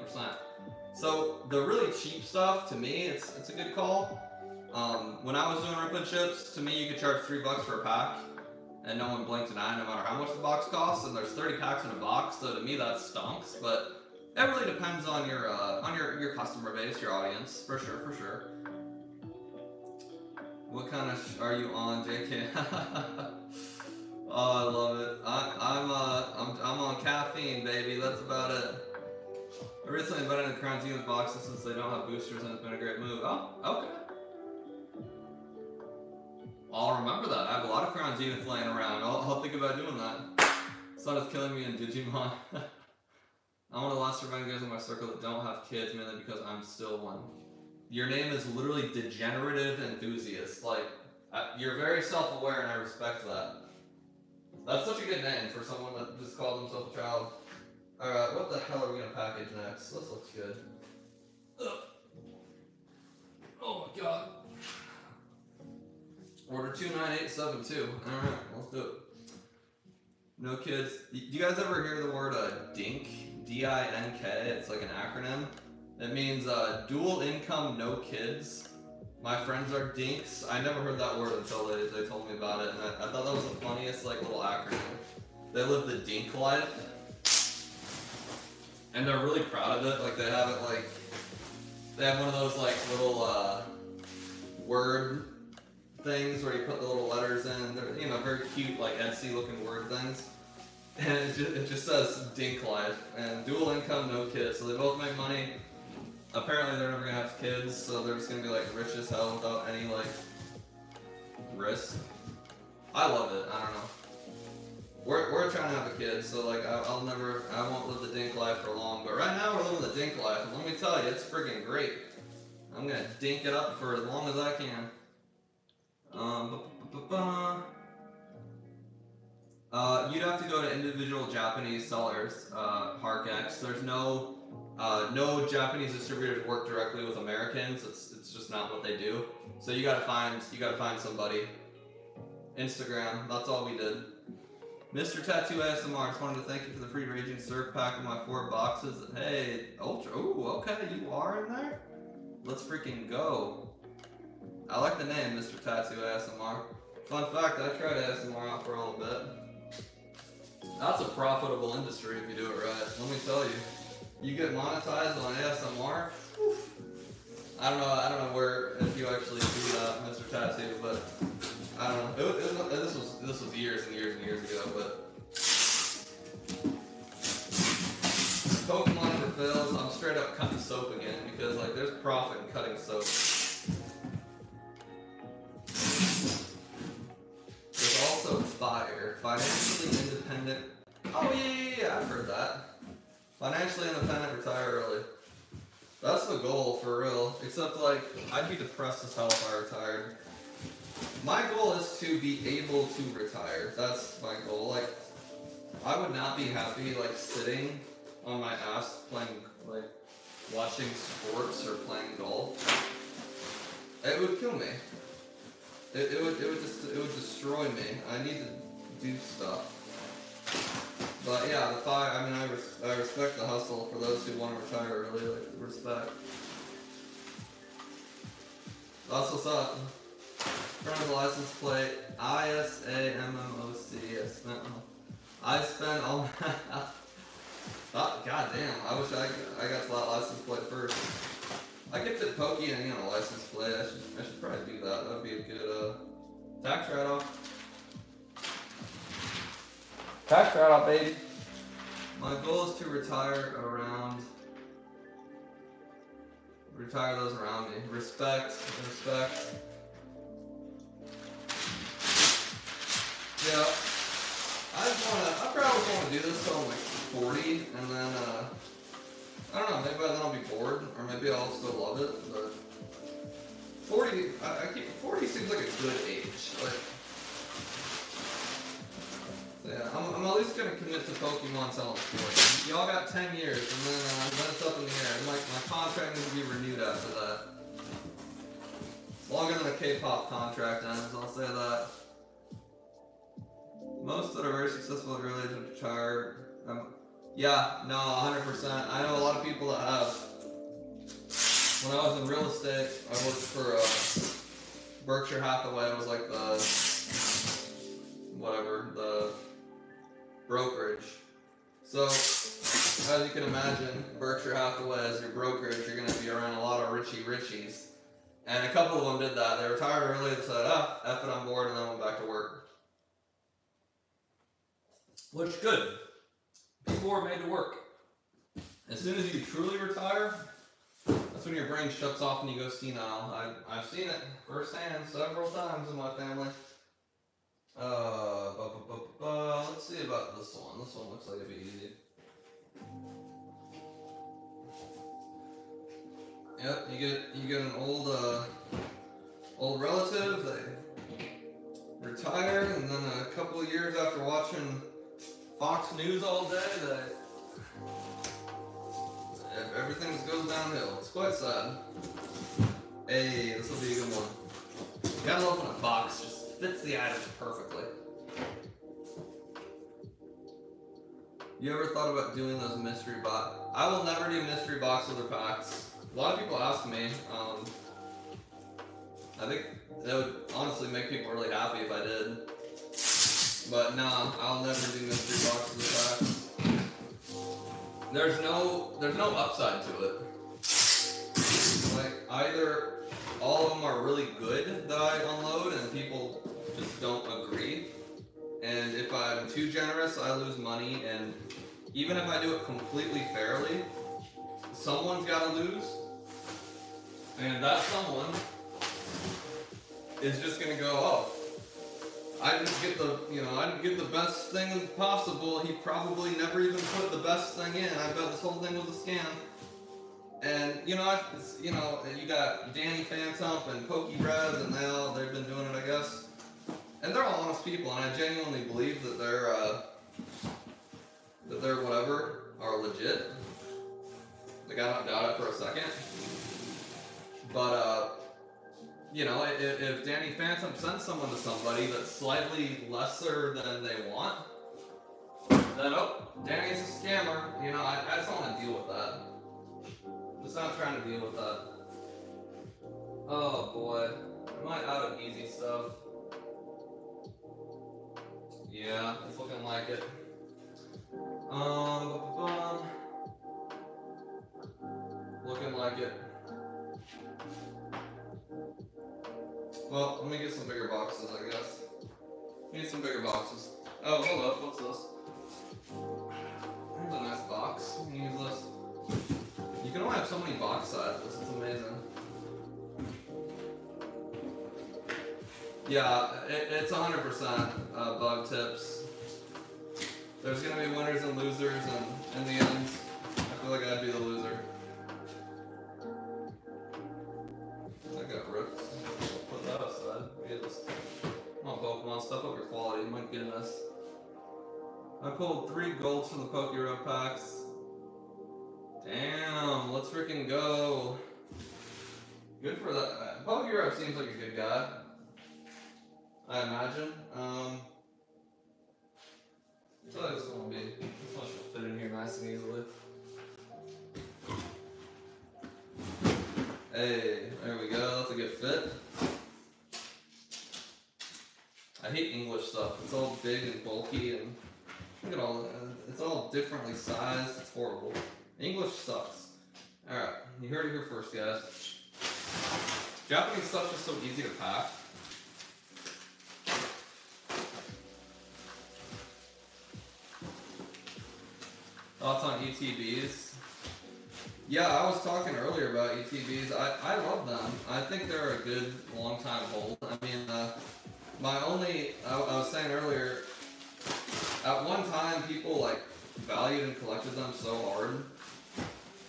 So the really cheap stuff, to me, it's a good call. When I was doing rip and chips, to me, you could charge $3 for a pack and no one blinked an eye, no matter how much the box costs. And there's 30 packs in a box, so to me that stonks. But it really depends on your customer base, your audience, for sure, for sure. What kind of are you on, JK? Oh, I love it. I'm on caffeine, baby. That's about it. I recently bought in the Crown Zenith boxes since they don't have boosters, and it's been a great move. Oh, okay. I'll remember that. I have a lot of Crown Zenith laying around. I'll think about doing that. Sun is killing me in Digimon. I'm one of the last surviving guys in my circle that don't have kids, mainly because I'm still one. Your name is literally Degenerative Enthusiast. Like, you're very self-aware, and I respect that. That's such a good name for someone that just called themselves a child. Alright, what the hell are we going to package next? This looks good. Ugh. Oh my god. Order 29872. Alright, let's do it. No kids. Do you guys ever hear the word DINK? D-I-N-K. It's like an acronym. It means dual income, no kids. My friends are dinks. I never heard that word until they told me about it, and I thought that was the funniest little acronym. They live the dink life, and they're really proud of it. Like, they have it they have one of those little word things where you put the little letters in. They're, you know, very cute Etsy looking word things. And it just says dink life and dual income, no kids. So they both make money. Apparently they're never gonna have kids, so they're just gonna be rich as hell without any risk. I love it. I don't know. We're trying to have a kid, so I won't live the dink life for long. But right now we're living the dink life, and let me tell you, it's freaking great. I'm gonna dink it up for as long as I can. You'd have to go to individual Japanese sellers, Parkex. There's no Japanese distributors work directly with Americans. It's just not what they do. So you gotta find somebody. Instagram, that's all we did. Mr. Tattoo ASMR, just wanted to thank you for the free Raging Surf pack of my 4 boxes. Hey, Ultra, ooh, okay, you are in there? Let's freaking go. I like the name, Mr. Tattoo ASMR. Fun fact, I tried ASMR out for a little bit. That's a profitable industry if you do it right, let me tell you. You get monetized on ASMR? Oof. I don't know if you actually do that, Mr. Tattoo, but I don't know. This was years and years and years ago, but Pokemon ever fails, I'm straight up cutting soap again because there's profit in cutting soap. There's also FIRE, financially independent. Oh yeah, I've heard that. Financially independent, retire early. That's the goal, for real. Except, like, I'd be depressed as hell if I retired. My goal is to be able to retire. That's my goal. Like, I would not be happy, like, sitting on my ass playing, like, watching sports or playing golf. It would kill me. It would destroy me. I need to do stuff. But yeah, the five, I mean, I respect the hustle for those who want to retire early, like, respect. That's what's up. Current license plate, ISAMMOC, I spent all my, oh, god damn, I wish I got to that license plate first. I gifted Pokey and, you know, license plate, I should probably do that, that'd be a good, tax write-off. Tax write-off, baby. My goal is to retire those around me. Respect. Yeah, I probably want to do this till I'm like 40, and then I don't know. Maybe by then I'll be bored, or maybe I'll still love it. But 40, 40 seems like a good age. Like. Yeah, I'm at least gonna commit to Pokemon Talent Sport. Y'all got 10 years, and then it's up in the air. Like, my contract needs to be renewed after that. Longer than a K-pop contract ends, I'll say that. Most that are very successful at early age are retired. Yeah, no, 100%. I know a lot of people that have. When I was in real estate, I worked for Berkshire Hathaway. It was like the brokerage. So, as you can imagine, Berkshire Hathaway as your brokerage, you're going to be around a lot of Richies. And a couple of them did that. They retired early and said, ah, F it, I'm bored, and then went back to work. Which, good. People are made to work. As soon as you truly retire, that's when your brain shuts off and you go senile. I've seen it firsthand several times in my family. Let's see about this one. This one looks like it'd be easy. Yep, you get an old relative. They retire, and then a couple of years after watching Fox News all day, everything just goes downhill. It's quite sad. Hey, this will be a good one. You gotta open a box. Just fits the items perfectly. You ever thought about doing those mystery box? I will never do mystery boxes or packs. A lot of people ask me. I think that would honestly make people really happy if I did. But no, I'll never do mystery boxes or packs. There's no upside to it. Like, either all of them are really good that I unload and people just don't agree. And if I'm too generous, I lose money. And even if I do it completely fairly, someone's gotta lose. And that someone is just gonna go, oh, I didn't get the best thing possible. He probably never even put the best thing in. I bet this whole thing was a scam. And, you got Danny Phantom and Pokey Red, and now they've been doing it, I guess. And they're all honest people, and I genuinely believe that they're whatever, are legit. Like, I don't doubt it for a second. But, if Danny Phantom sends someone to somebody that's slightly lesser than they want, then, oh, Danny's a scammer. You know, I just don't want to deal with that. Just not trying to deal with that. Oh boy, am I out of easy stuff? Yeah, it's looking like it. Looking like it. Well, let me get some bigger boxes, I guess. Need some bigger boxes. Oh, hold up, what's this? Here's a nice box. I'm gonna use this. You can only have so many box sizes, it's amazing. Yeah, it's 100% bug tips. There's gonna be winners and losers, and in the end, I feel like I'd be the loser. I'll step up your quality, my goodness. I pulled 3 golds from the PokéRub packs. Damn, let's freaking go. Good for that. PokéRub seems like a good guy, I imagine. So this one will be, this one should fit in here nice and easily. Hey, there we go, that's a good fit. I hate English stuff, it's all big and bulky and look at all, it's all differently sized, it's horrible. English sucks. Alright, you heard it here first, guys. Japanese stuff is so easy to pack. Thoughts on ETBs? Yeah, I was talking earlier about ETBs. I love them. I think they're a good long time hold. I mean, my only, I was saying earlier, at one time people like valued and collected them so hard,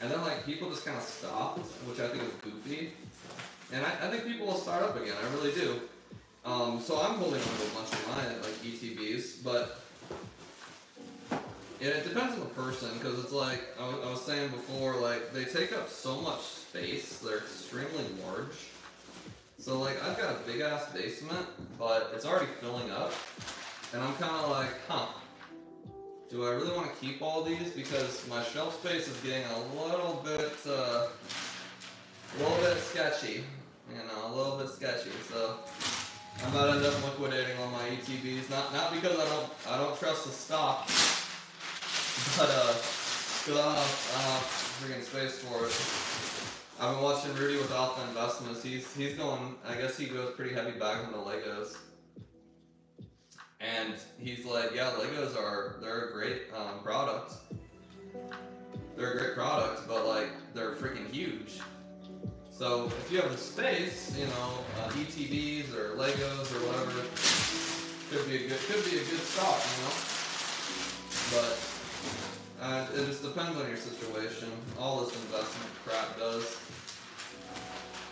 and then like people just kind of stopped, which I think is goofy. And I think people will start up again. I really do. So I'm holding on to a bunch of mine like ETBs, but. And it depends on the person, because it's like, I was saying before, like, they take up so much space, they're extremely large. So, like, I've got a big-ass basement, but it's already filling up, and I'm kind of like, huh, do I really want to keep all these? Because my shelf space is getting a little bit sketchy, you know, a little bit sketchy, so... I'm about to end up liquidating all my ETBs, not because I don't trust the stock, but, I don't have freaking space for it. I've been watching Rudy with Alpha Investments. He's going, I guess he goes pretty heavy back on the Legos. And he's like, yeah, Legos are, they're a great product. They're a great product, but like, they're freaking huge. So if you have the space, you know, ETBs or Legos or whatever, could be a good stock, you know? But, it just depends on your situation. All this investment crap does.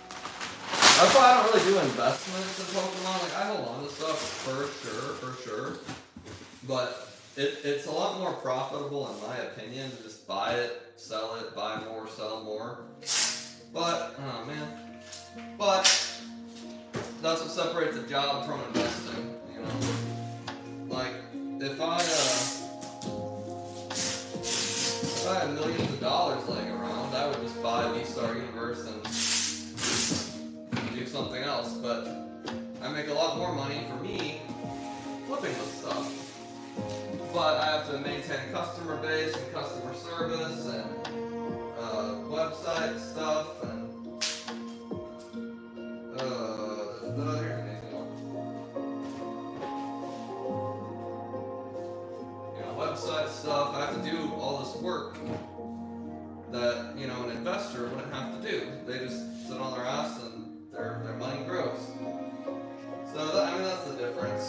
That's why I don't really do investments in Pokemon. Like, I hold on to stuff for sure. But it's a lot more profitable, in my opinion, to just buy it, sell it, buy more, sell more. But, oh man. But, that's what separates a job from investing, you know? Like, if I had millions of dollars laying around, I would just buy V-Star Universe and do something else, but I make a lot more money for me flipping this stuff. But I have to maintain a customer base and customer service and website stuff and here's an easy one. You know, website stuff, I have to do all this work that, you know, an investor wouldn't have to do. They just sit on their ass and their money grows. So, that, I mean, that's the difference.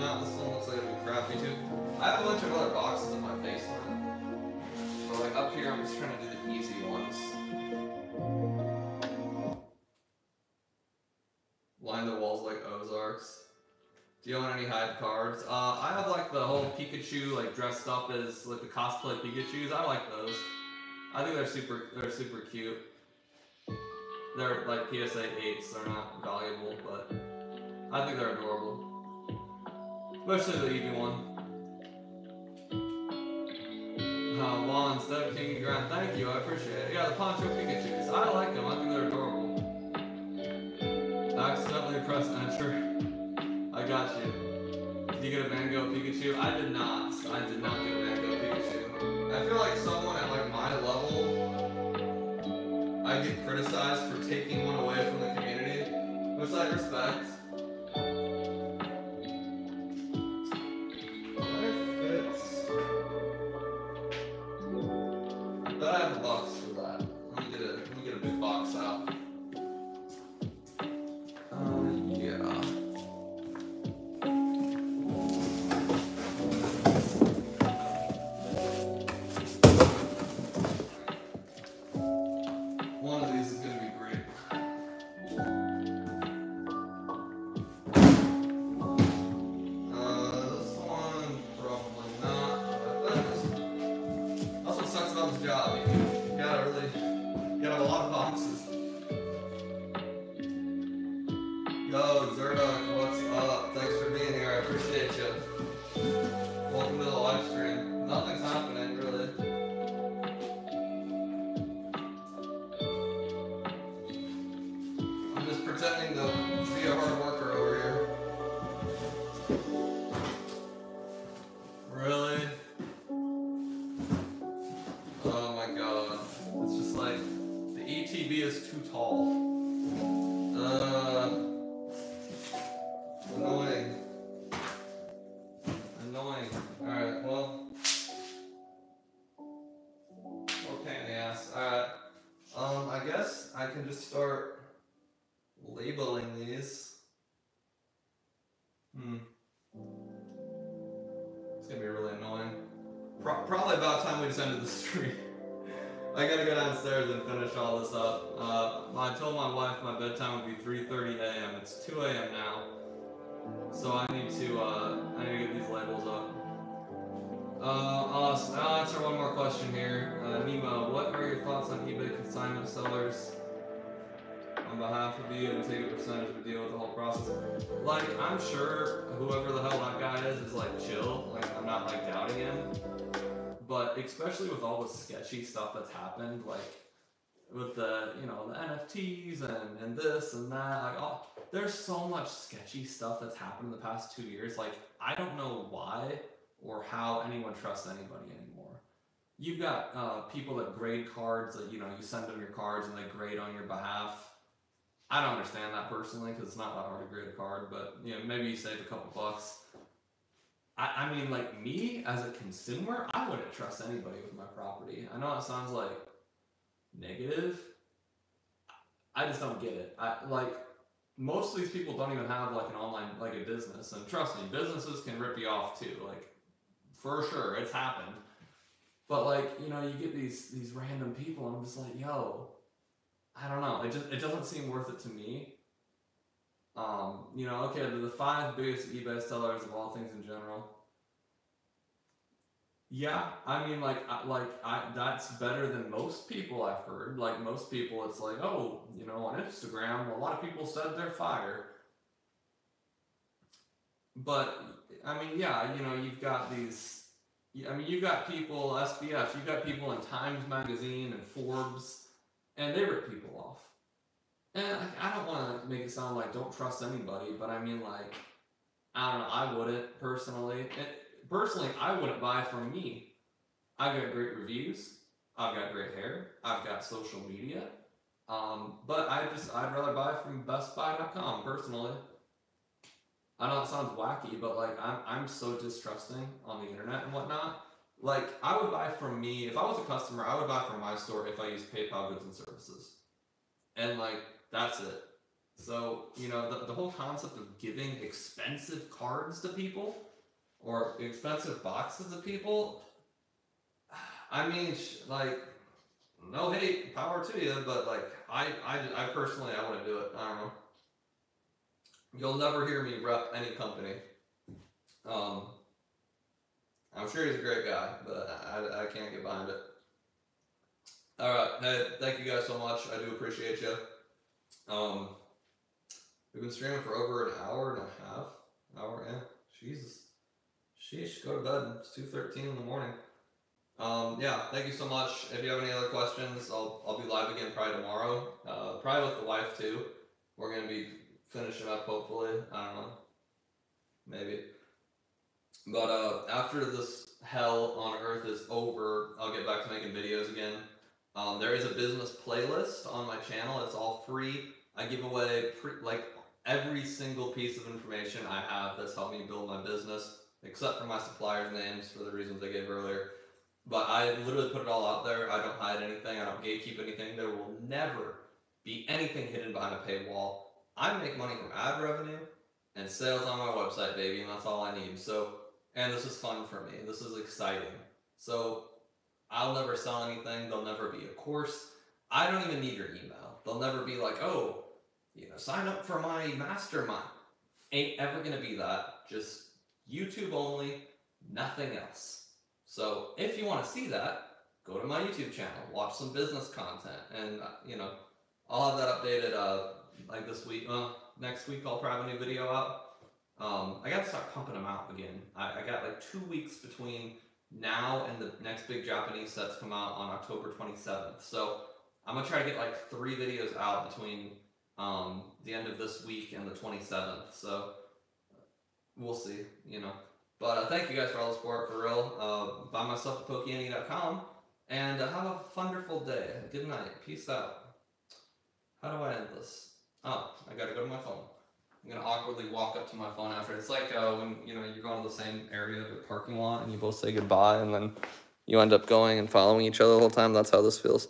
No, this one looks like it'll be crappy too. I have a bunch of other boxes in my basement. So, like, up here I'm just trying to do the easy ones. Line the walls like Ozarks. Do you own any Hype cards? I have like the whole Pikachu, like dressed up as like the cosplay Pikachus. I like those. I think they're super cute. They're like PSA 8s. They're not valuable, but I think they're adorable. Especially the Eevee one. Wands, Dub King and Grand. Thank you, I appreciate it. Yeah, the Poncho Pikachus. I like them. I think they're adorable. I accidentally pressed enter. I got you. Did you get a Van Gogh Pikachu? I did not get a Van Gogh Pikachu. I feel like someone at like my level, I get criticized for taking one away from the community, which I respect. That fits. But I have a box for that. Let me get a big box out. Chuck, what's up? Thanks for being here, I appreciate you. Welcome to the live stream. Nothing's happening, really. I'm just pretending to be a hard worker over here. Really? Oh my god. It's just like, the ETB is too tall. Annoying. Alright, well. What a pain in the ass. Alright. I guess I can just start labeling these. It's gonna be really annoying. Probably about time we just ended the stream. I gotta go downstairs and finish all this up. I told my wife my bedtime would be 3:30 a.m. It's 2 a.m. now, so I need to get these labels up. I'll answer one more question here. Nemo, what are your thoughts on eBay consignment sellers on behalf of you and take a percentage of a deal with the whole process? Like, I'm sure whoever the hell that guy is like chill. Like, I'm not like doubting him. But especially with all the sketchy stuff that's happened, like with the, you know, the NFTs and this and that, like, oh, there's so much sketchy stuff that's happened in the past 2 years. Like, I don't know why or how anyone trusts anybody anymore. You've got people that grade cards that, you know, you send them your cards and they grade on your behalf. I don't understand that personally because it's not that hard to grade a card, but, you know, maybe you save a couple bucks. I mean, like, me as a consumer, I wouldn't trust anybody with my property. I know it sounds like negative. I just don't get it. Like, most of these people don't even have like an online, like a business. And trust me, businesses can rip you off too. Like, for sure, it's happened. But like, you know, you get these random people and I'm just like, yo, I don't know. It doesn't seem worth it to me. You know, okay, the 5 biggest eBay sellers of all things in general. Yeah, I mean, like, that's better than most people I've heard. Like, most people, it's like, oh, you know, on Instagram, a lot of people said they're fire. But, I mean, yeah, you know, you've got these, I mean, you've got people, SBF, you've got people in Times Magazine and Forbes, and they rip people off. And I don't want to make it sound like don't trust anybody, but I mean, like, I don't know, I wouldn't personally. Personally, I wouldn't buy from me. I've got great reviews. I've got great hair. I've got social media. But I'd rather buy from bestbuy.com personally. I know it sounds wacky, but like, I'm so distrusting on the internet and whatnot. Like, I would buy from me. If I was a customer, I would buy from my store if I used PayPal Goods and Services. And like, that's it. So, you know, the whole concept of giving expensive cards to people or expensive boxes to people, I mean, like, no hate, power to you, but like, I personally, I wouldn't do it. I don't know. You'll never hear me rep any company. I'm sure he's a great guy, but I can't get behind it. All right, hey, thank you guys so much. I do appreciate you. We've been streaming for over an hour and a half. Yeah. Jesus. Sheesh, go to bed. It's 2:13 in the morning. Yeah, thank you so much. If you have any other questions, I'll be live again probably tomorrow. Probably with the wife, too. We're going to be finishing up, hopefully. I don't know. Maybe. But after this hell on earth is over, I'll get back to making videos again. There is a business playlist on my channel. It's all free. I give away like every single piece of information I have that's helped me build my business, except for my suppliers' names for the reasons I gave earlier. But I literally put it all out there. I don't hide anything. I don't gatekeep anything. There will never be anything hidden behind a paywall. I make money from ad revenue and sales on my website, baby, and that's all I need. So, and this is fun for me. This is exciting. So, I'll never sell anything. There'll never be a course. I don't even need your email. They'll never be like, oh, you know, sign up for my mastermind. Ain't ever going to be that. Just YouTube only, nothing else. So if you want to see that, go to my YouTube channel, watch some business content. And, you know, I'll have that updated like this week. Well, Next week I'll probably have a new video out. I got to start pumping them out again. I got like 2 weeks between now and the next big Japanese sets come out on October 27th. So I'm going to try to get like 3 videos out between the end of this week and the 27th. So we'll see, you know. But thank you guys for all the support, for real. Buy my stuff at pokeannie.com. And have a wonderful day. Good night. Peace out. How do I end this? Oh, I gotta go to my phone. I'm gonna awkwardly walk up to my phone after. It's like when you know you're going to the same area of the parking lot and you both say goodbye and then you end up going and following each other the whole time. That's how this feels.